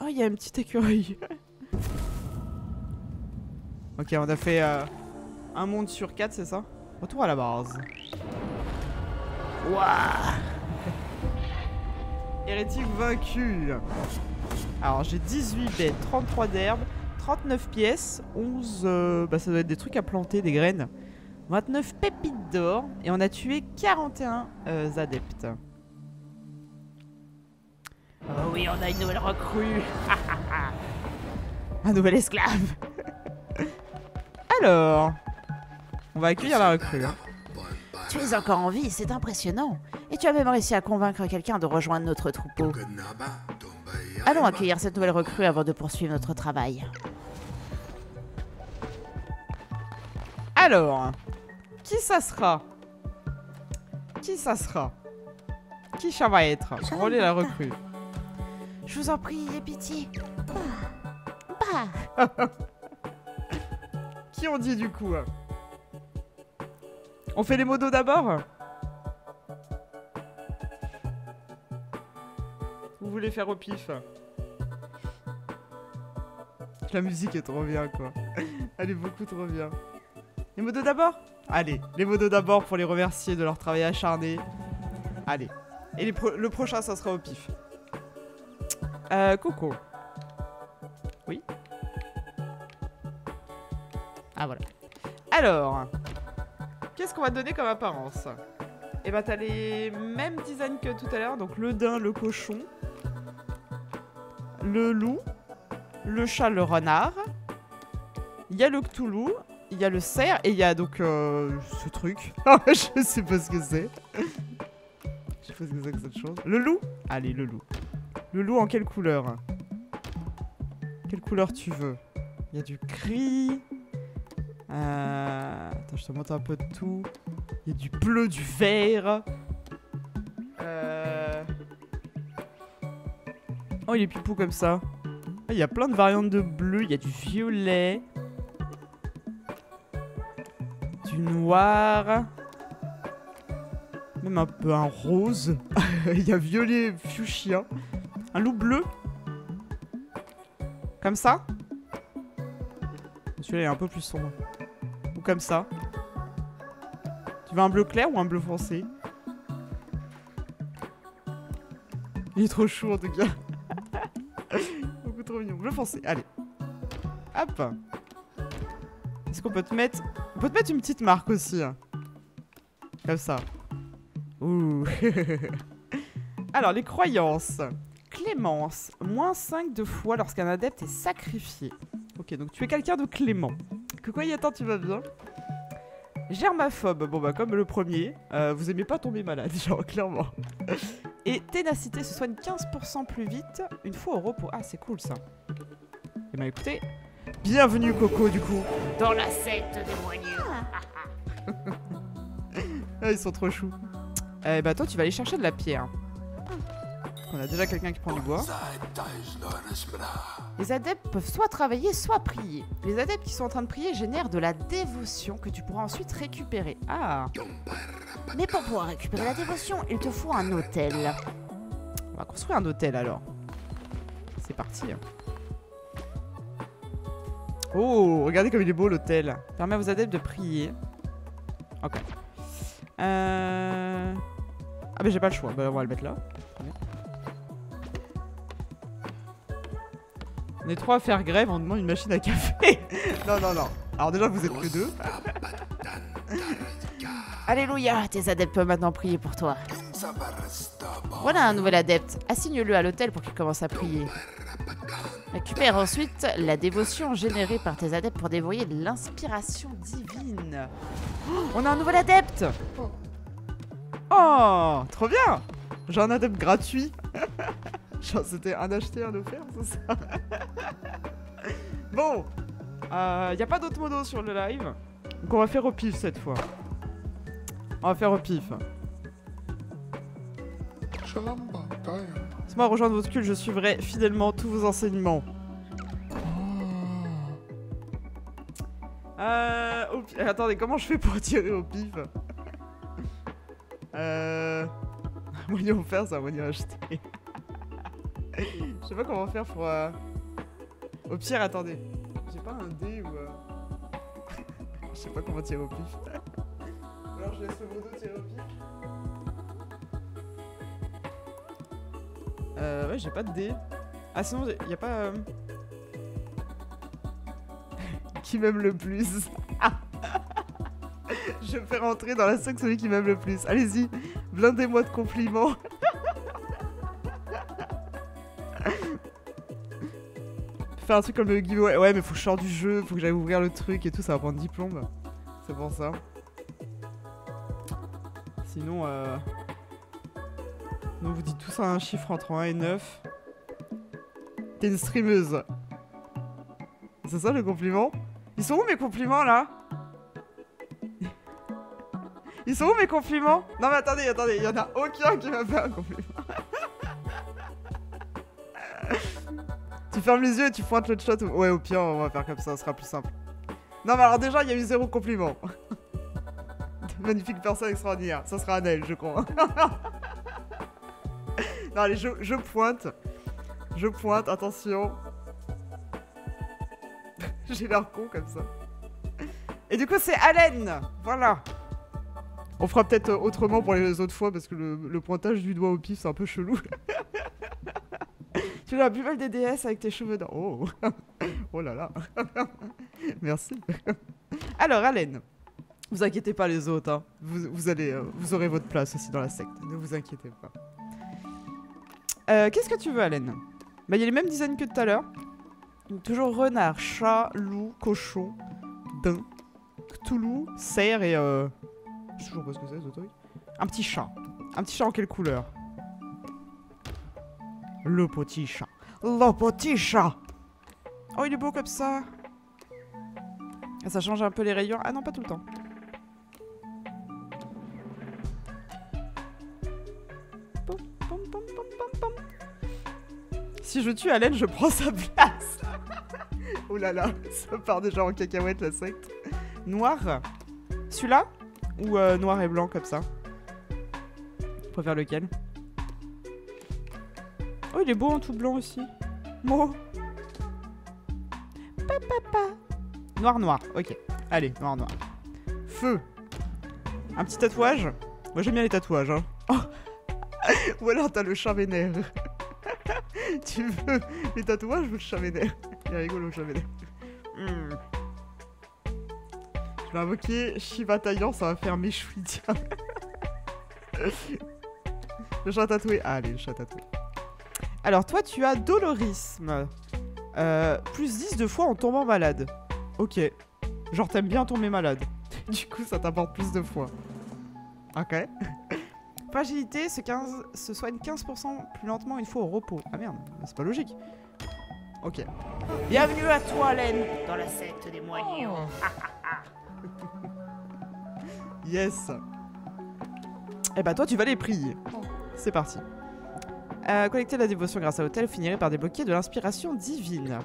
Oh, il y a un petit écureuil. Ok, on a fait un monde sur 4, c'est ça? Retour à la base. Wouah! Hérétique vaincu. Alors, j'ai 18 baies, 33 d'herbe, 39 pièces, 11... bah, ça doit être des trucs à planter, des graines. 29 pépites d'or. Et on a tué 41 adeptes. Oh oui, on a une nouvelle recrue. Un nouvel esclave. Alors, on va accueillir la recrue. Tu es encore en vie, c'est impressionnant. Et tu as même réussi à convaincre quelqu'un de rejoindre notre troupeau. Allons accueillir cette nouvelle recrue avant de poursuivre notre travail. Alors, qui ça sera? Qui ça sera? Qui ça va être? Relais la recrue. Je vous en prie, ayez pitié. Bah. Bah. Qui on dit du coup? On fait les modos d'abord? Vous voulez faire au pif? La musique est trop bien quoi. Elle est beaucoup trop bien. Les modos d'abord? Allez, les modos d'abord pour les remercier de leur travail acharné. Allez. Et le prochain ça sera au pif. Coco. Oui. Ah voilà. Alors, qu'est-ce qu'on va donner comme apparence? Eh ben t'as les mêmes designs que tout à l'heure, donc le daim, le cochon, le loup, le chat, le renard, il y a le cthulhu, il y a le cerf et il y a donc ce truc. Je sais pas ce que c'est. Je sais pas ce que c'est que cette chose. Le loup? Allez, le loup. Le loup en quelle couleur? Quelle couleur tu veux? Il y a du gris. Attends, je te montre un peu de tout. Il y a du bleu, du vert. Oh, il est pipou comme ça. Ah, il y a plein de variantes de bleu. Il y a du violet. Du noir. Même un peu un rose. Il y a violet fuchsia. Un loup bleu. Comme ça. Celui-là est un peu plus sombre. Ou comme ça. Tu veux un bleu clair ou un bleu foncé? Il est trop chaud en tout cas. Beaucoup trop mignon. Bleu foncé, allez. Hop. Est-ce qu'on peut te mettre... On peut te mettre une petite marque aussi. Comme ça. Ouh. Alors, les croyances. Clémence. -5 de foi lorsqu'un adepte est sacrifié. Ok, donc tu es quelqu'un de clément. Que quoi y attend, tu vas bien? Germaphobe, bon bah comme le premier, vous aimez pas tomber malade, genre clairement. Et ténacité se soigne 15% plus vite une fois au repos. Ah, c'est cool ça. Et bah écoutez, bienvenue Coco du coup. Dans la secte des moignons. Ah, ils sont trop choux. Et bah toi, tu vas aller chercher de la pierre. On a déjà quelqu'un qui prend du bois. Les adeptes peuvent soit travailler, soit prier. Les adeptes qui sont en train de prier génèrent de la dévotion que tu pourras ensuite récupérer. Ah. Mais pour pouvoir récupérer la dévotion, il te faut un hôtel. On va construire un hôtel alors. C'est parti. Oh, regardez comme il est beau l'autel. Permet à vos adeptes de prier. Ok. Ah bah j'ai pas le choix. Bah on va le mettre là. On est trois à faire grève, on demande une machine à café. Non, non, non. Alors déjà vous êtes que deux. Alléluia, tes adeptes peuvent maintenant prier pour toi. Voilà un nouvel adepte. Assigne-le à l'autel pour qu'il commence à prier. Récupère ensuite la dévotion générée par tes adeptes pour dévoyer de l'inspiration divine. Oh, on a un nouvel adepte. Oh, trop bien. J'ai un adepte gratuit. Genre c'était un acheté, un offert, c'est ça? Bon, y a pas d'autre modo sur le live. Donc on va faire au pif cette fois. On va faire au pif. Laissez-moi rejoindre votre culte, je suivrai fidèlement tous vos enseignements. Attendez, comment je fais pour tirer au pif? Un moyen offert, c'est un moyen acheté. Je sais pas comment faire pour... Au pire, attendez. J'ai pas un dé ou... Je sais pas comment tirer au pif. Alors je laisse le modo tirer au pif. Ouais, j'ai pas de dé. Ah, sinon, y a pas... qui m'aime le plus. Je fais rentrer dans la sac celui qui m'aime le plus. Allez-y, blindez-moi de compliments. Faire un truc comme le giveaway. Ouais, mais faut que je sorte du jeu, faut que j'aille ouvrir le truc et tout, ça va prendre 10 plombes. C'est pour ça. Sinon, donc vous dites tous un chiffre entre 1 et 9. T'es une streameuse. C'est ça le compliment? Ils sont où mes compliments là? Ils sont où mes compliments? Non mais attendez, attendez, il y en a aucun qui m'a fait un compliment. Tu fermes les yeux et tu pointes le chat. Ouais, au pire, on va faire comme ça, ce sera plus simple. Non mais alors déjà, il y a eu 0 compliment. Magnifique personne extraordinaire. Ça sera Annel, je crois. Non, allez, je pointe. Je pointe, attention. J'ai l'air con comme ça. Et du coup, c'est Allen. Voilà. On fera peut-être autrement pour les autres fois parce que le pointage du doigt au pif, c'est un peu chelou. Tu es la plus belle des déesses avec tes cheveux d'or. Oh. Oh là là. Merci. Alors, Allen. Vous inquiétez pas, les autres. Hein. Vous aurez votre place aussi dans la secte. Ne vous inquiétez pas. Qu'est-ce que tu veux, Allen? Bah, il y a les mêmes designs que tout à l'heure. Toujours renard, chat, loup, cochon, daim, cthulhu, cerf et... Je sais toujours pas ce que c'est, ce truc. Un petit chat. Un petit chat en quelle couleur? Le petit chat. Le petit chat. Oh, il est beau comme ça. Ça change un peu les rayures. Ah non, pas tout le temps. Si je tue Allen, je prends sa place. Oh là là, ça part déjà en cacahuète la secte. Noir. Celui-là? Ou noir et blanc comme ça? Je préfère lequel? Oh, il est beau en tout blanc aussi. Bon. Pa. Noir, noir. Ok. Allez, noir, noir. Feu. Un petit tatouage. Moi, j'aime bien les tatouages. Hein. Oh. Ou alors, t'as le chat vénère. Tu veux les tatouages ou le chat vénère? Il est rigolo le chat vénère. Je vais invoquer Shiva Taillant, ça va faire mes chouïdia. Le chat tatoué. Ah, allez, le chat tatoué. Alors toi tu as dolorisme. Plus 10 de fois en tombant malade. Ok. Genre t'aimes bien tomber malade. Du coup ça t'apporte plus de fois. Ok. Fragilité se soigne 15% plus lentement une fois au repos. Ah merde, c'est pas logique. Ok. Bienvenue à toi, Allen, dans la secte des moignons. Yes. Et bah toi, tu vas les prier. C'est parti. Collecter la dévotion grâce à l'autel, vous finirez par débloquer de l'inspiration divine.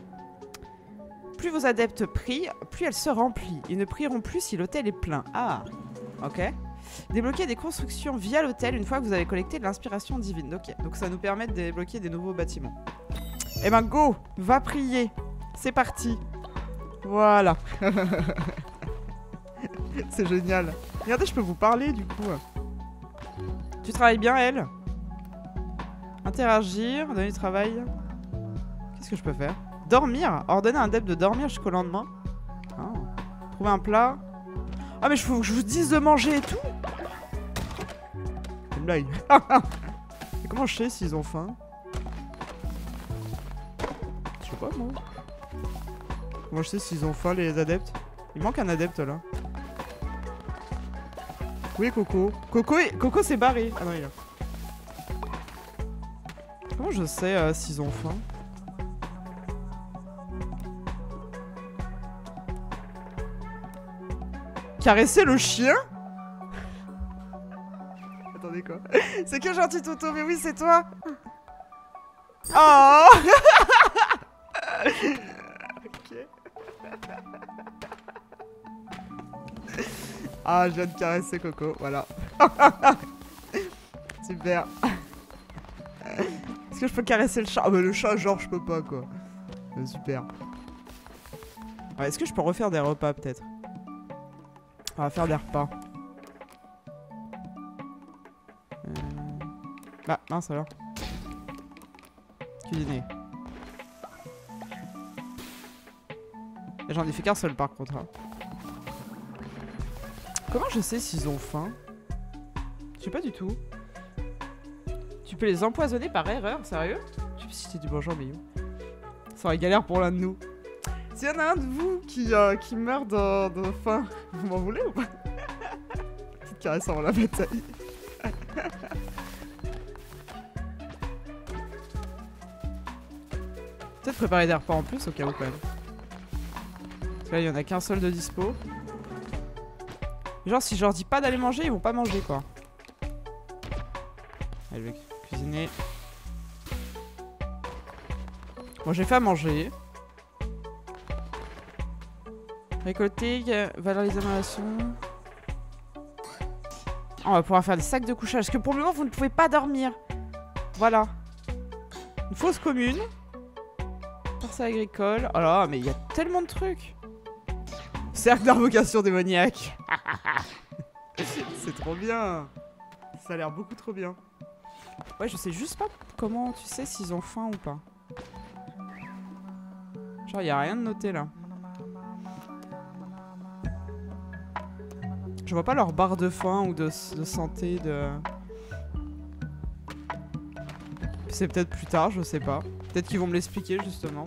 Plus vos adeptes prient, plus elle se remplit. Ils ne prieront plus si l'autel est plein. Ah, ok. Débloquer des constructions via l'hôtel une fois que vous avez collecté de l'inspiration divine. Ok, donc ça nous permet de débloquer des nouveaux bâtiments. Eh ben go, va prier. C'est parti. Voilà. C'est génial. Regardez, je peux vous parler, du coup. Tu travailles bien, elle? Interagir, donner du travail. Qu'est-ce que je peux faire? Dormir. Ordonner à un adepte de dormir jusqu'au lendemain. Oh. Trouver un plat. Ah, mais faut que je vous dise de manger et tout. C'est une blague. Comment je sais s'ils ont faim? Je sais pas, moi. Comment je sais s'ils ont faim, les adeptes? Il manque un adepte, là. Oui, Coco. Coco s'est barré. Ah non, il est là. Comment je sais s'ils ont faim? Caresser le chien? Attendez, quoi? C'est quel gentil Toto? Mais oui, c'est toi! Oh! Ok. Ah, je viens de caresser Coco, voilà. Super. Est-ce que je peux caresser le chat? Ah, bah le chat, genre, je peux pas, quoi. Super. Ouais, est-ce que je peux refaire des repas, peut-être? On va faire des repas. Bah, mince alors. Cuisiner. J'en ai fait qu'un seul par contre. Hein. Comment je sais s'ils ont faim? Je sais pas du tout. Tu peux les empoisonner par erreur, sérieux? Je sais pas si c'était du bonjour, mais où? Ça aurait galère pour l'un de nous. S'il y en a un de vous qui meurt de faim, vous m'en voulez ou pas? Petite caresse avant la bataille. Peut-être préparer des repas en plus au cas où quand même. Parce que là il y en a qu'un seul de dispo. Genre si je leur dis pas d'aller manger, ils vont pas manger quoi. Allez, je vais cuisiner. Bon, j'ai fait à manger. Récolter, valoriser les améliorations. On va pouvoir faire des sacs de couchage. Parce que pour le moment, vous ne pouvez pas dormir. Voilà. Une fosse commune. Parcelle agricole. Oh là, mais il y a tellement de trucs. Cercle d'invocation démoniaque. C'est trop bien. Ça a l'air beaucoup trop bien. Ouais, je sais juste pas comment tu sais s'ils ont faim ou pas. Genre, il n'y a rien de noté là. Je vois pas leur barre de faim ou de santé, de... C'est peut-être plus tard, je sais pas. Peut-être qu'ils vont me l'expliquer, justement.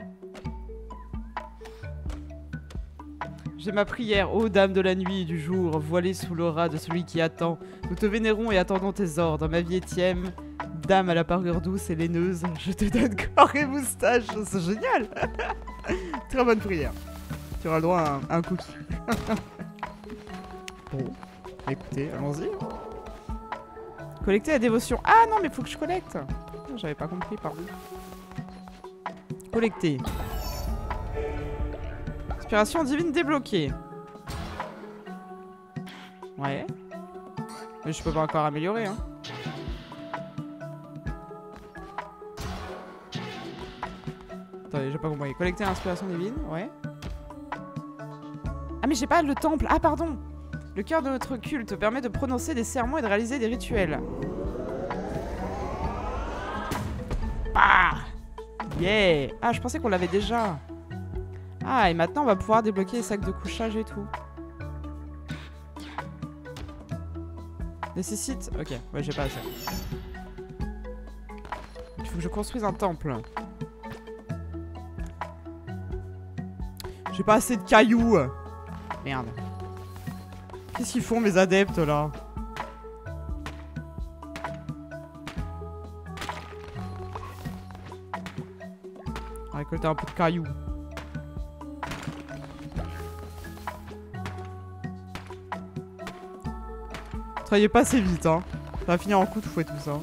J'ai ma prière, ô dame de la nuit et du jour, voilée sous l'aura de celui qui attend. Nous te vénérons et attendons tes ordres. Ma vie étième, dame à la parure douce et laineuse, je te donne corps et moustache. C'est génial. Très bonne prière. Tu auras le droit à un cookie. Bon, écoutez, allons-y. Collecter la dévotion. Ah non, mais faut que je collecte. J'avais pas compris, pardon. Collecter. Inspiration divine débloquée. Ouais. Mais je peux pas encore améliorer, hein. Attendez, j'ai pas compris. Collecter l'inspiration divine, ouais. Ah mais j'ai pas le temple. Ah pardon. Le cœur de notre culte permet de prononcer des sermons et de réaliser des rituels. Ah! Yeah! Ah, je pensais qu'on l'avait déjà. Ah, et maintenant, on va pouvoir débloquer les sacs de couchage et tout. Nécessite... Ok, ouais, j'ai pas assez. Il faut que je construise un temple. J'ai pas assez de cailloux. Merde. Qu'est-ce qu'ils font mes adeptes là? On va récolter un peu de cailloux. Travaillez pas assez vite hein. Ça va finir en coup de fouet tout ça.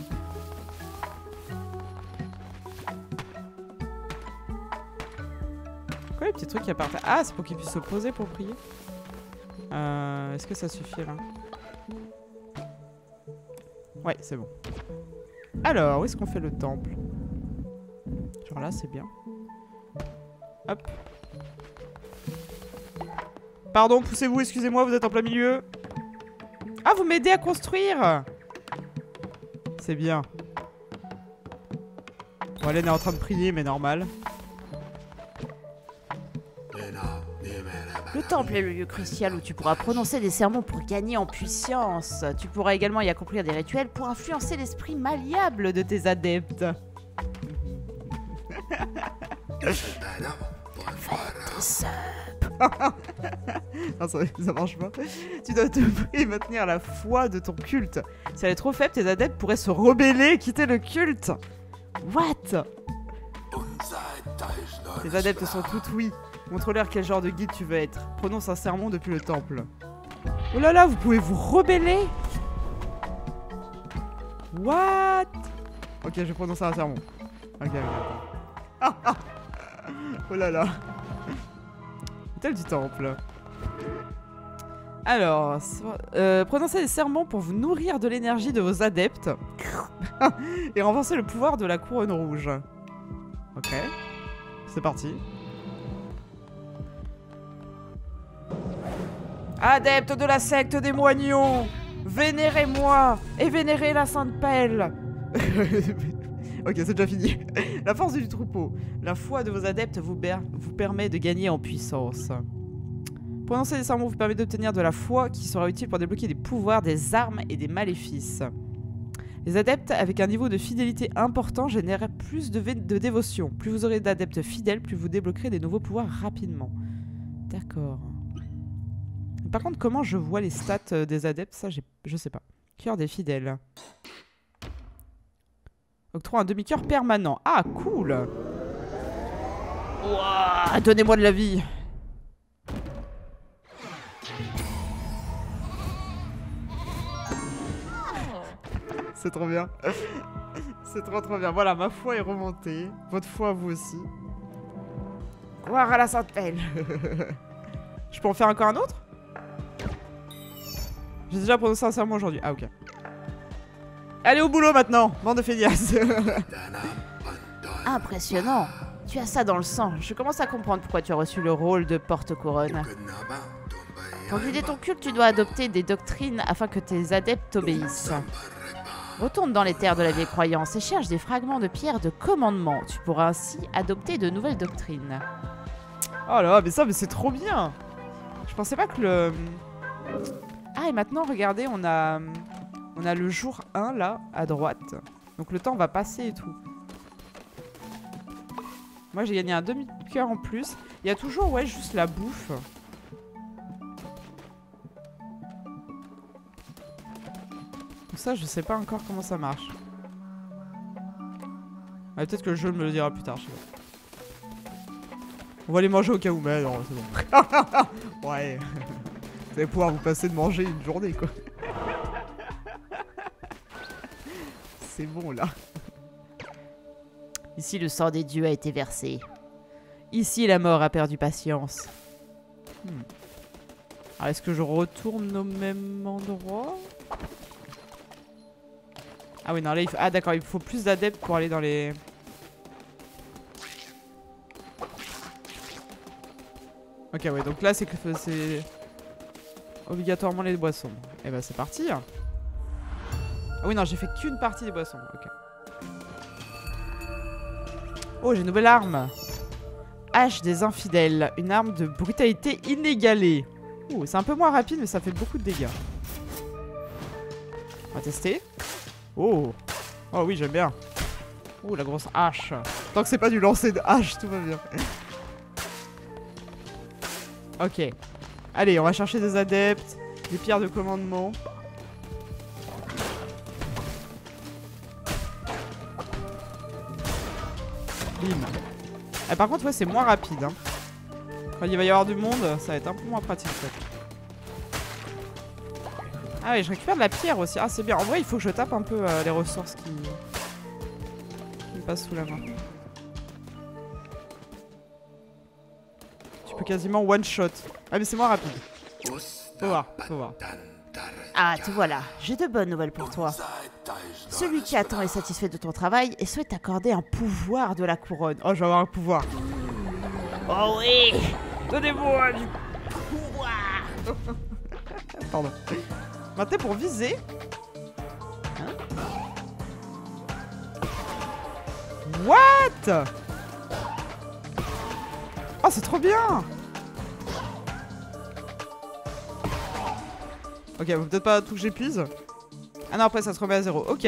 Quoi les petits trucs qui apparaissent? Ah c'est pour qu'ils puissent se poser pour prier. Est-ce que ça suffit là? Ouais, c'est bon. Alors, où est-ce qu'on fait le temple? Genre là, c'est bien. Hop. Pardon, poussez-vous, excusez-moi, vous êtes en plein milieu. Ah, vous m'aidez à construire. C'est bien. Bon, Hélène est en train de prier, mais normal. Le temple est le lieu crucial où tu pourras prononcer des sermons pour gagner en puissance. Tu pourras également y accomplir des rituels pour influencer l'esprit malléable de tes adeptes. Non, ça marche pas. Tu dois te prier maintenir la foi de ton culte. Si elle est trop faible, tes adeptes pourraient se rebeller et quitter le culte. What? Tes adeptes sont toutes oui. Montre-leur quel genre de guide tu veux être. Prononce un sermon depuis le temple. Oh là là, vous pouvez vous rebeller? What? Ok, je vais prononcer un sermon. Ok, attends. Oh là là. Tel du temple. Alors, prononcez des sermons pour vous nourrir de l'énergie de vos adeptes et renforcer le pouvoir de la couronne rouge. Ok, c'est parti. Adeptes de la secte des moignons, vénérez-moi et vénérez la Sainte Pelle. Ok, c'est déjà fini. La force du troupeau. La foi de vos adeptes vous permet de gagner en puissance. Prononcer des sermons vous permet d'obtenir de la foi qui sera utile pour débloquer des pouvoirs, des armes et des maléfices. Les adeptes avec un niveau de fidélité important génèrent plus de dévotion. Plus vous aurez d'adeptes fidèles, plus vous débloquerez des nouveaux pouvoirs rapidement. D'accord. Par contre, comment je vois les stats des adeptes? Ça, je sais pas. Cœur des fidèles. Octroie un demi-cœur permanent. Ah, cool. Ouah, donnez-moi de la vie. C'est trop bien. C'est trop trop bien. Voilà, ma foi est remontée. Votre foi, vous aussi. Gloire à la Sainte Pelle. Je peux en faire encore un autre? J'ai déjà prononcé un serment aujourd'hui. Ah, ok. Allez au boulot maintenant, bande de feignasses. Impressionnant. Tu as ça dans le sang. Je commence à comprendre pourquoi tu as reçu le rôle de porte-couronne. Pour guider ton culte, tu dois adopter des doctrines afin que tes adeptes obéissent. Retourne dans les terres de la vieille croyance et cherche des fragments de pierre de commandement. Tu pourras ainsi adopter de nouvelles doctrines. Oh là, mais ça, mais c'est trop bien. Je pensais pas que le... Ah, et maintenant, regardez, on a le jour 1, là, à droite. Donc le temps va passer et tout. Moi, j'ai gagné un demi-cœur en plus. Il y a toujours, ouais, juste la bouffe. Donc ça, je sais pas encore comment ça marche. Ouais, peut-être que le jeu me le dira plus tard, je sais pas. On va les manger au cas où, mais non, c'est bon. Ouais. Vous allez pouvoir vous passer de manger une journée, quoi. C'est bon, là. Ici, le sang des dieux a été versé. Ici, la mort a perdu patience. Alors, est-ce que je retourne au même endroit? Ah oui, non, là, il faut... Ah, d'accord, il faut plus d'adeptes pour aller dans les... Ok, ouais, donc là, c'est que c'est... obligatoirement les boissons. Et bah c'est parti. Ah oui non, j'ai fait qu'une partie des boissons. Ok. Oh, j'ai une nouvelle arme. Hache des infidèles. Une arme de brutalité inégalée. Ouh, c'est un peu moins rapide mais ça fait beaucoup de dégâts. On va tester. Oh. Oh oui, j'aime bien. Ouh, la grosse hache. Tant que c'est pas du lancer de hache, tout va bien. Ok. Allez, on va chercher des adeptes, des pierres de commandement. Bim. Ah, par contre, ouais, c'est moins rapide. Hein. Quand il va y avoir du monde, ça va être un peu moins pratique. Ah ouais, je récupère de la pierre aussi. Ah, c'est bien. En vrai, il faut que je tape un peu les ressources qui me passent sous la main. Tu peux quasiment one shot. Ah mais c'est moins rapide. Faut voir, faut voir. Ah te voilà, j'ai de bonnes nouvelles pour toi. Celui qui attend est satisfait de ton travail et souhaite t'accorder un pouvoir de la couronne. Oh je vais avoir un pouvoir. Oh oui, donnez-moi du pouvoir. Pardon. Maintenant pour viser. Hein? What? Oh, c'est trop bien! Ok, faut peut-être pas tout que j'épuise. Ah non, après ça se remet à zéro. Ok.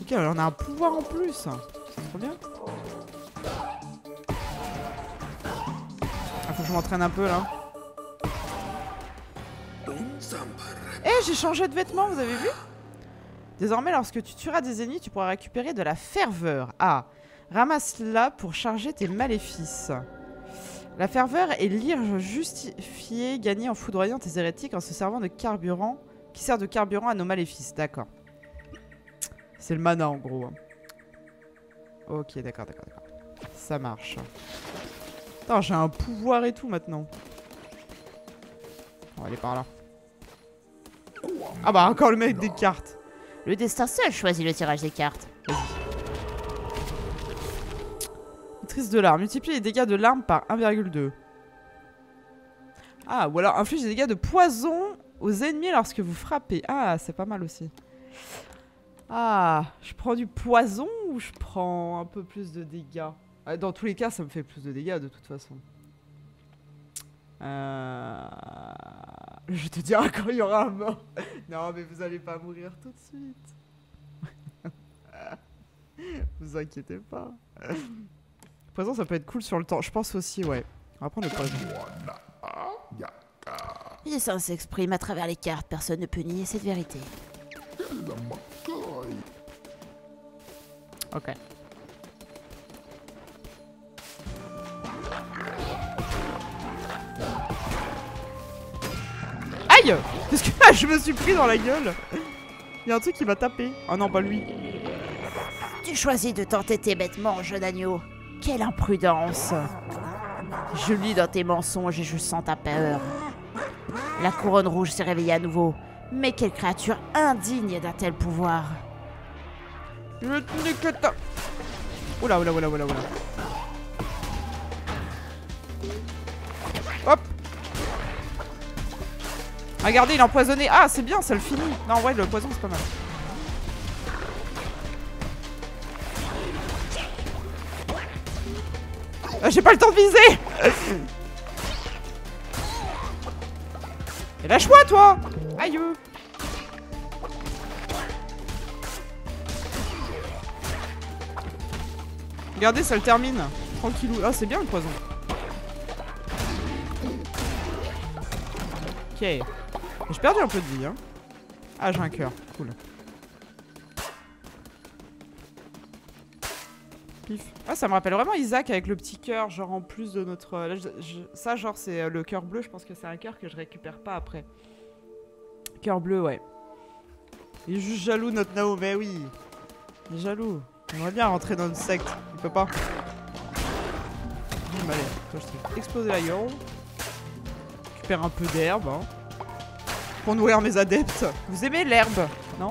Ok, on a un pouvoir en plus. C'est trop bien. Ah, faut que je m'entraîne un peu là. Eh, hey, j'ai changé de vêtements, vous avez vu? Désormais, lorsque tu tueras des ennemis, tu pourras récupérer de la ferveur. Ah, ramasse-la pour charger tes maléfices. La ferveur est l'ire justifiée, gagnée en foudroyant tes hérétiques en se servant de carburant, qui sert de carburant à nos maléfices. D'accord. C'est le mana en gros. Ok, d'accord, d'accord, d'accord. Ça marche. Putain, j'ai un pouvoir et tout maintenant. On va aller par là. Ah bah, encore le mec avec des cartes. Le destin seul choisit le tirage des cartes. Maîtrise de l'arme. Multiplie les dégâts de l'arme par 1,2. Ah, ou alors inflige des dégâts de poison aux ennemis lorsque vous frappez. Ah, c'est pas mal aussi. Ah, je prends du poison ou je prends un peu plus de dégâts? Dans tous les cas, ça me fait plus de dégâts de toute façon. Je te dirai quand il y aura un mort. Non, mais vous allez pas mourir tout de suite. Vous inquiétez pas. Poison, ça peut être cool sur le temps. Je pense aussi, ouais. On va prendre le poison. Les sens s'expriment à travers les cartes. Personne ne peut nier cette vérité. Ok. Aïe! Qu'est-ce que... Ah, je me suis pris dans la gueule. Il y a un truc qui m'a tapé. Ah non, pas lui. Tu choisis de t'entêter bêtement, jeune agneau. Quelle imprudence! Je lis dans tes mensonges et je sens ta peur. La couronne rouge s'est réveillée à nouveau. Mais quelle créature indigne d'un tel pouvoir! Je te dis que t'as... Oula, oula, oula, oula, oula. Hop! Regardez, il est empoisonné. Ah, c'est bien, ça le finit. Non, ouais, le poison, c'est pas mal. J'ai pas le temps de viser. Et lâche-moi, toi. Aïe. Regardez, ça le termine. Tranquillou. Ah, c'est bien le poison. Ok. J'ai perdu un peu de vie, hein. Ah, j'ai un cœur. Cool. Pif. Ah, ça me rappelle vraiment Isaac avec le petit cœur, genre en plus de notre... Là, ça, genre, c'est le cœur bleu, je pense que c'est un cœur que je récupère pas après. Cœur bleu, ouais. Il est juste jaloux, notre Nao, mais oui. Il est jaloux. On aimerait bien rentrer dans une secte, il peut pas. Allez, toi, je t'ai explosé la gueule. Je récupère un peu d'herbe, hein. Pour nourrir mes adeptes. Vous aimez l'herbe, non?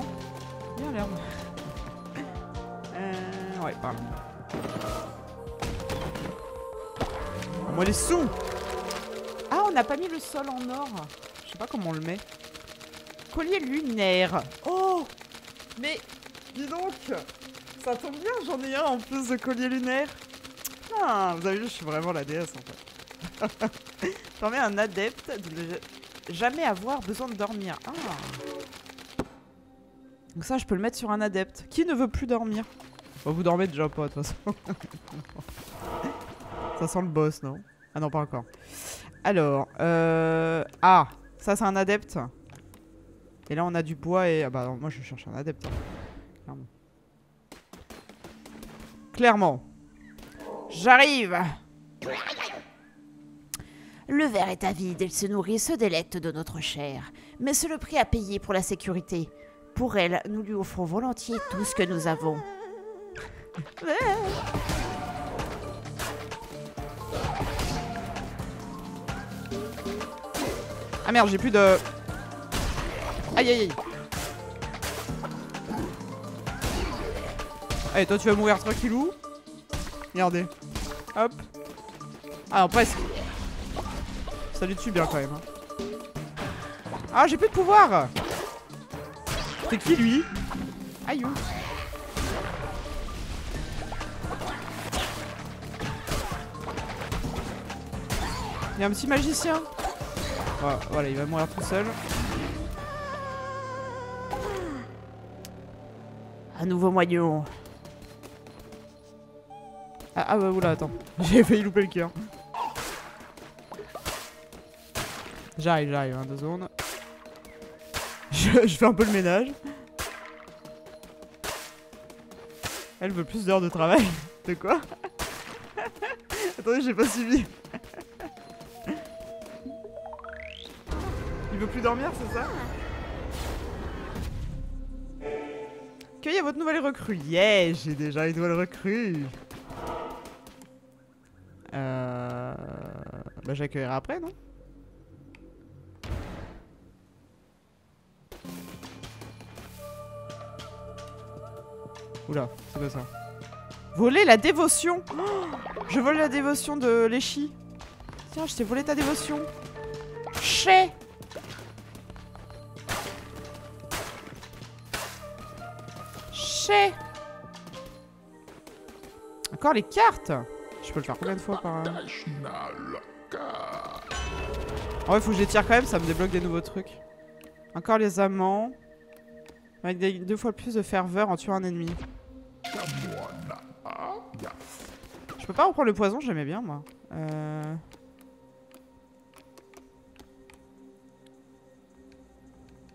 Bien l'herbe. Ouais, pardon. Moi les sous. Ah, on n'a pas mis le sol en or. Je sais pas comment on le met. Collier lunaire. Oh, mais dis donc, ça tombe bien, j'en ai un en plus de collier lunaire. Ah, vous avez vu, je suis vraiment la déesse en fait. Permet à un adepte de jamais avoir besoin de dormir. Ah. Donc ça, je peux le mettre sur un adepte qui ne veut plus dormir. Bon, vous dormez déjà pas de toute façon. Ça sent le boss, non? Ah non, pas encore. Alors, ah, ça c'est un adepte. Et là on a du bois et... Ah bah non, moi je cherche un adepte. Clairement. Clairement. J'arrive. Le verre est avide, elle se nourrit, se délecte de notre chair. Mais c'est le prix à payer pour la sécurité. Pour elle, nous lui offrons volontiers tout ce que nous avons. Ah merde, j'ai plus de... Aïe aïe aïe. Allez, toi tu vas mourir tranquillou. Regardez. Hop. Ah non, presque. Ça lui tue bien quand même. Hein. Ah, j'ai plus de pouvoir. C'est qui lui? Aïe. Il y a un petit magicien. Voilà, voilà, il va mourir tout seul. Un nouveau moignon. Ah, ah bah oula, attends. J'ai failli louper le cœur. J'arrive, j'arrive, hein, 2 secondes. Je fais un peu le ménage. Elle veut plus d'heures de travail. De quoi? Attendez, j'ai pas suivi. Il veut plus dormir, c'est ça? Cueillez votre nouvelle recrue. Yeah, j'ai déjà une nouvelle recrue. Bah j'accueillerai après, non? Oula, c'est pas ça. Voler la dévotion. Oh, je vole la dévotion de Léchi. Tiens, je t'ai volé ta dévotion. Ché. Ché. Encore les cartes. Je peux le faire combien de fois par... En vrai, faut que je les tire quand même, ça me débloque des nouveaux trucs. Encore les amants. Avec 2 fois plus de ferveur en tuant un ennemi. Je peux pas reprendre le poison, j'aimais bien moi.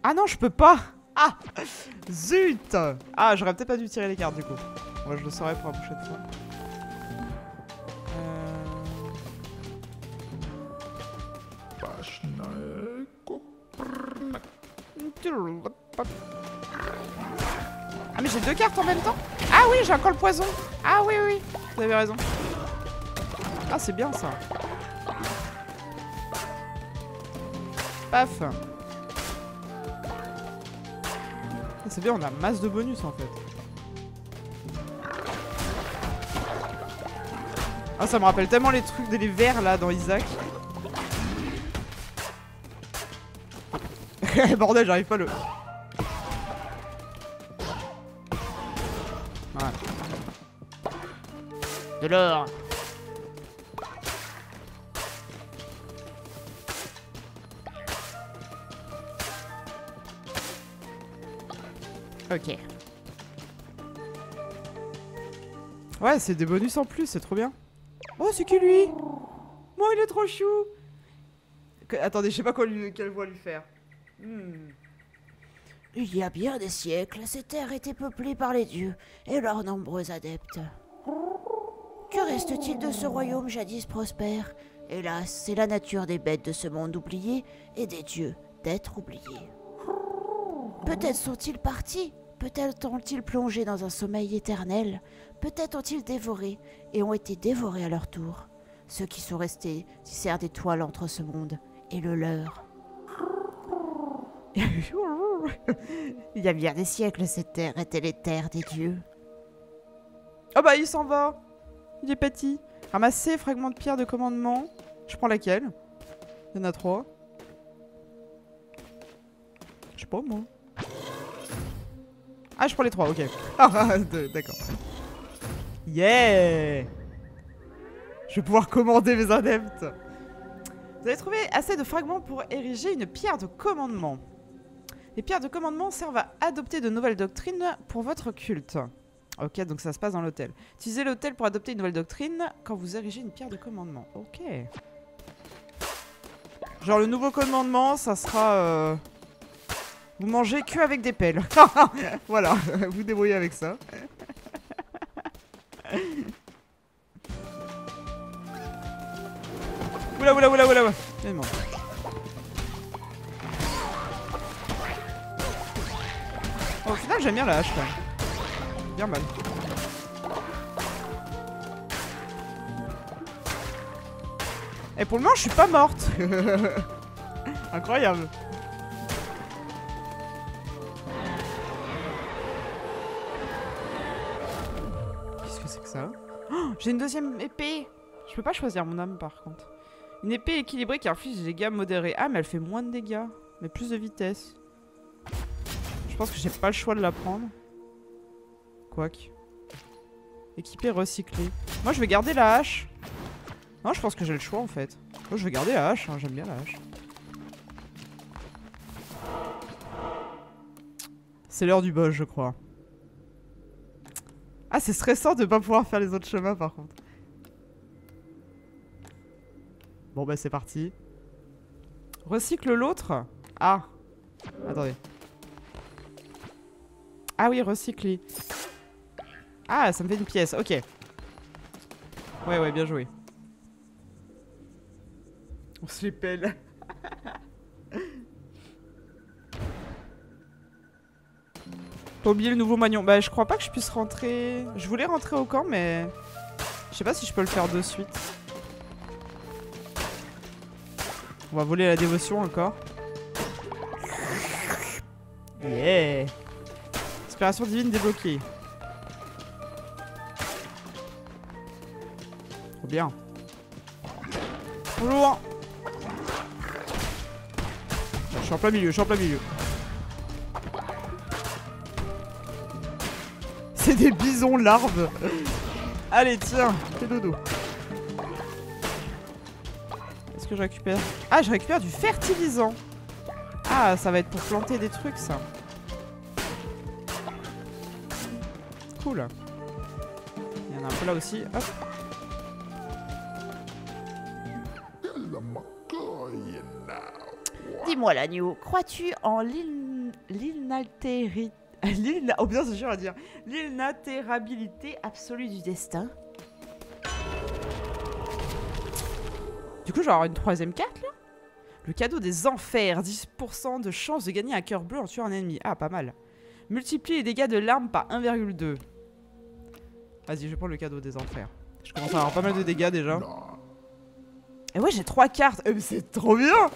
Ah non, je peux pas. Ah zut. Ah, j'aurais peut-être pas dû tirer les cartes du coup. Moi, je le saurais pour la prochaine fois. Ah mais j'ai 2 cartes en même temps. Ah oui, j'ai encore le poison. Ah oui, oui, vous avez raison. Ah c'est bien ça. Paf. C'est bien, on a masse de bonus en fait. Ah ça me rappelle tellement les trucs des verts là dans Isaac. Bordel, j'arrive pas le... Voilà. De l'or. Ok. Ouais, c'est des bonus en plus, c'est trop bien. Oh, c'est qui lui? Moi, il est trop chou. Attendez, je sais pas quoi lui... quelle voix lui faire. Hmm. Il y a bien des siècles, ces terres étaient peuplées par les dieux et leurs nombreux adeptes. Que reste-t-il de ce royaume jadis prospère? Hélas, c'est la nature des bêtes de ce monde oublié et des dieux d'être oubliés. Peut-être sont-ils partis, peut-être ont-ils plongé dans un sommeil éternel, peut-être ont-ils dévoré et ont été dévorés à leur tour. Ceux qui sont restés servent d'étoiles entre ce monde et le leur. Il y a bien des siècles, cette terre était les terres des dieux. Oh bah il s'en va. Il est petit. Ramasser fragment de pierre de commandement. Je prends laquelle? Il y en a 3. Je sais pas moi. Ah je prends les 3, ok. Ah d'accord. Yeah. Je vais pouvoir commander mes adeptes. Vous avez trouvé assez de fragments pour ériger une pierre de commandement. Les pierres de commandement servent à adopter de nouvelles doctrines pour votre culte. Ok, donc ça se passe dans l'hôtel. Utilisez l'hôtel pour adopter une nouvelle doctrine quand vous érigez une pierre de commandement. Ok. Genre le nouveau commandement, ça sera... Vous mangez que avec des pelles. Voilà, vous débrouillez avec ça. Oula, oula, oula, oula, oula. Au final, j'aime bien la hache, quand même. Bien mal. Et pour le moment, je suis pas morte. Incroyable. Qu'est-ce que c'est que ça? Oh, j'ai une 2e épée. Je peux pas choisir mon âme, par contre. Une épée équilibrée qui inflige des dégâts modérés. Ah, mais elle fait moins de dégâts. Mais plus de vitesse. Je pense que j'ai pas le choix de la prendre. Quoique. Équiper, recycler. Moi je vais garder la hache. Non, je pense que j'ai le choix en fait. Moi je vais garder la hache, hein. J'aime bien la hache. C'est l'heure du boss, je crois. Ah, c'est stressant de pas pouvoir faire les autres chemins par contre. Bon bah c'est parti. Recycle l'autre. Ah. Attendez. Ah oui, recycler. Ah, ça me fait une pièce, ok. Ouais, ouais, bien joué. On se les pèle. T'as oublié le nouveau magnon. Bah, je crois pas que je puisse rentrer... Je voulais rentrer au camp, mais... Je sais pas si je peux le faire de suite. On va voler la dévotion encore. Yeah. Inspiration divine débloquée. Trop bien. Bonjour. Je suis en plein milieu, je suis en plein milieu. C'est des bisons larves. Allez, tiens, t'es dodo. Qu'est-ce que je récupère? Ah, je récupère du fertilisant. Ah, ça va être pour planter des trucs, ça. Cool. Il y en a un peu là aussi. Hop. Dis-moi, l'agneau, crois-tu en l'inaltérité? Oh bien, c'est dur à dire. L'inaltérabilité absolue du destin. Du coup, je vais avoir une troisième carte, là. Le cadeau des enfers. 10% de chance de gagner un cœur bleu en tuant un ennemi. Ah, pas mal. Multiplie les dégâts de l'arme par 1,2. Vas-y, je vais prendre le cadeau des enfers. Je commence à avoir pas mal de dégâts, déjà. Et ouais, j'ai 3 cartes. Mais c'est trop bien.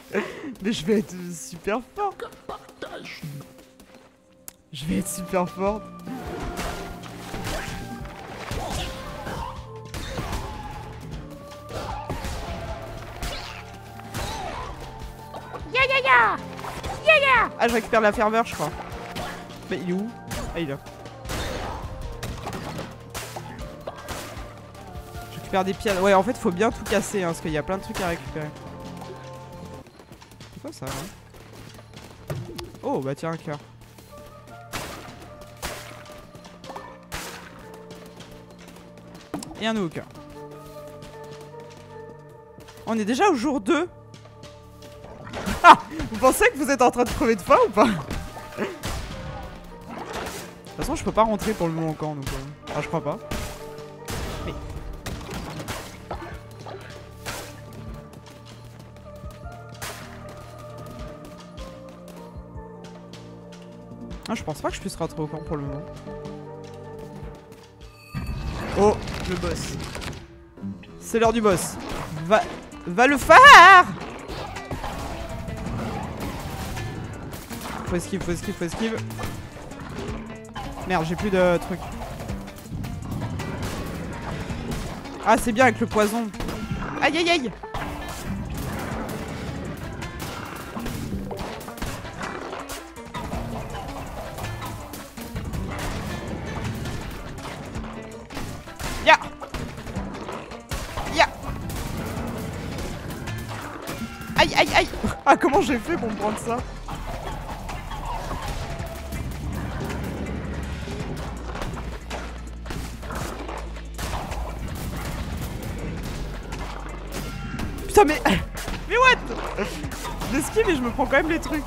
Mais je vais être super fort. Je vais être super forte. Ya ya ya! Ya ya! Ah, je récupère la ferveur, je crois. Mais il est où? Ah, il est là. Je récupère des pièces. Ouais, en fait, faut bien tout casser, hein, parce qu'il y a plein de trucs à récupérer. C'est quoi ça, hein? Oh, bah tiens, un cœur. Et un nouveau cœur. On est déjà au jour 2. Ah, vous pensez que vous êtes en train de crever de faim ou pas? De toute façon, je peux pas rentrer pour le moment au camp, donc... Ah, je crois pas. Mais... Ah, je pense pas que je puisse rentrer au camp pour le moment. Oh, le boss. C'est l'heure du boss. Va le faire. Faut esquive, faut esquive, faut esquive. Merde, j'ai plus de trucs. Ah, c'est bien avec le poison. Aïe, aïe, aïe. Aïe aïe aïe. Ah, comment j'ai fait pour me prendre ça? Putain, mais... Mais what? J'esquive et je me prends quand même les trucs.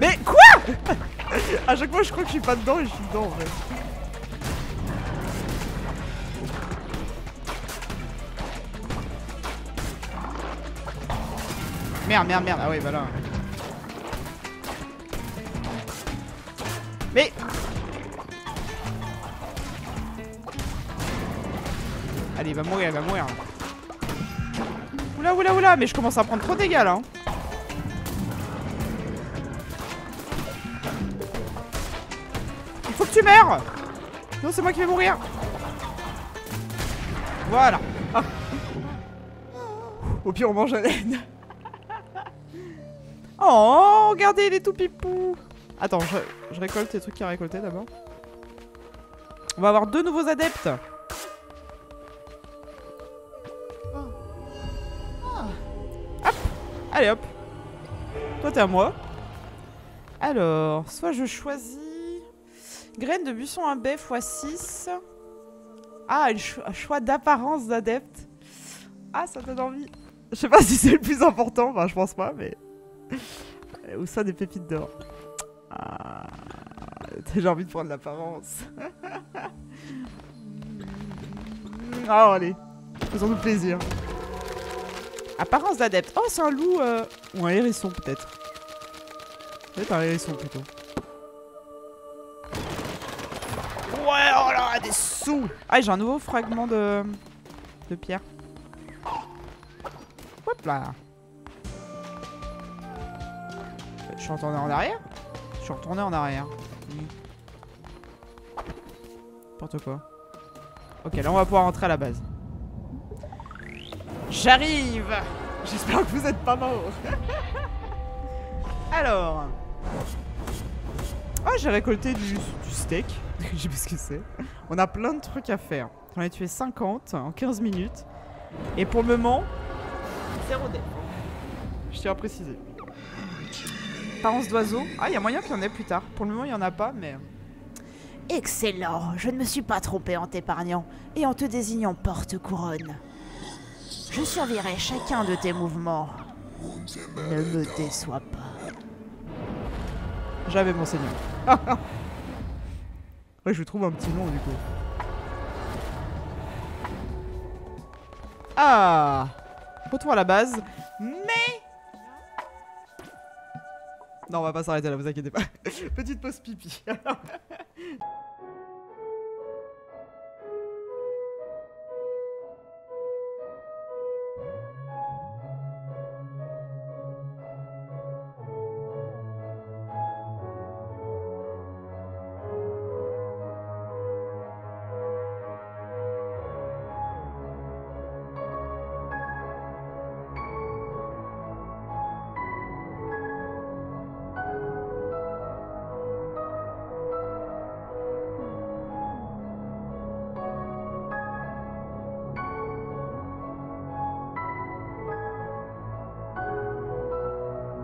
Mais quoi? À chaque fois, je crois que je suis pas dedans et je suis dedans en vrai. Merde, merde, merde. Ah ouais, bah là. Mais. Allez, il va mourir, il va mourir. Oula, oula, oula. Mais je commence à prendre trop de dégâts là. Tu meurs! Non, c'est moi qui vais mourir! Voilà. Ah. Au pire, on mange à l'aide. Oh, regardez, il est tout pipou. Attends, je récolte les trucs qu'il a récoltés d'abord. On va avoir 2 nouveaux adeptes. Hop. Allez, hop. Toi, t'es à moi. Alors, soit je choisis... Graines de buisson à baie x6. Ah, un choix d'apparence d'adepte. Ah, ça donne envie. Je sais pas si c'est le plus important. Enfin, je pense pas, mais... Ou ça, des pépites d'or. Ah, j'ai envie de prendre l'apparence. Ah, allez. Faisons-nous plaisir. Apparence d'adepte. Oh, c'est un loup. Ou un hérisson, peut-être. Peut-être un hérisson, plutôt. Ouais, oh là, des sous. Ah, j'ai un nouveau fragment de pierre. Hop là. Je suis retourné en arrière. Je suis retourné en arrière. N'importe quoi. Ok, là on va pouvoir rentrer à la base. J'arrive. J'espère que vous êtes pas morts. Alors... Ah, j'ai récolté du steak. Je sais pas ce que c'est. On a plein de trucs à faire. J'en ai tué 50 en 15 minutes. Et pour le moment... 0D. Je tiens à préciser. Apparence d'oiseau. Ah, il y a moyen qu'il y en ait plus tard. Pour le moment, il n'y en a pas, mais... Excellent. Je ne me suis pas trompée en t'épargnant et en te désignant porte-couronne. Je surveillerai chacun de tes mouvements. Ne me déçois pas. J'avais mon seigneur. Ouais, je trouve un petit nom du coup. Ah, retour à la base. Mais non, on va pas s'arrêter là, vous inquiétez pas. Petite pause pipi.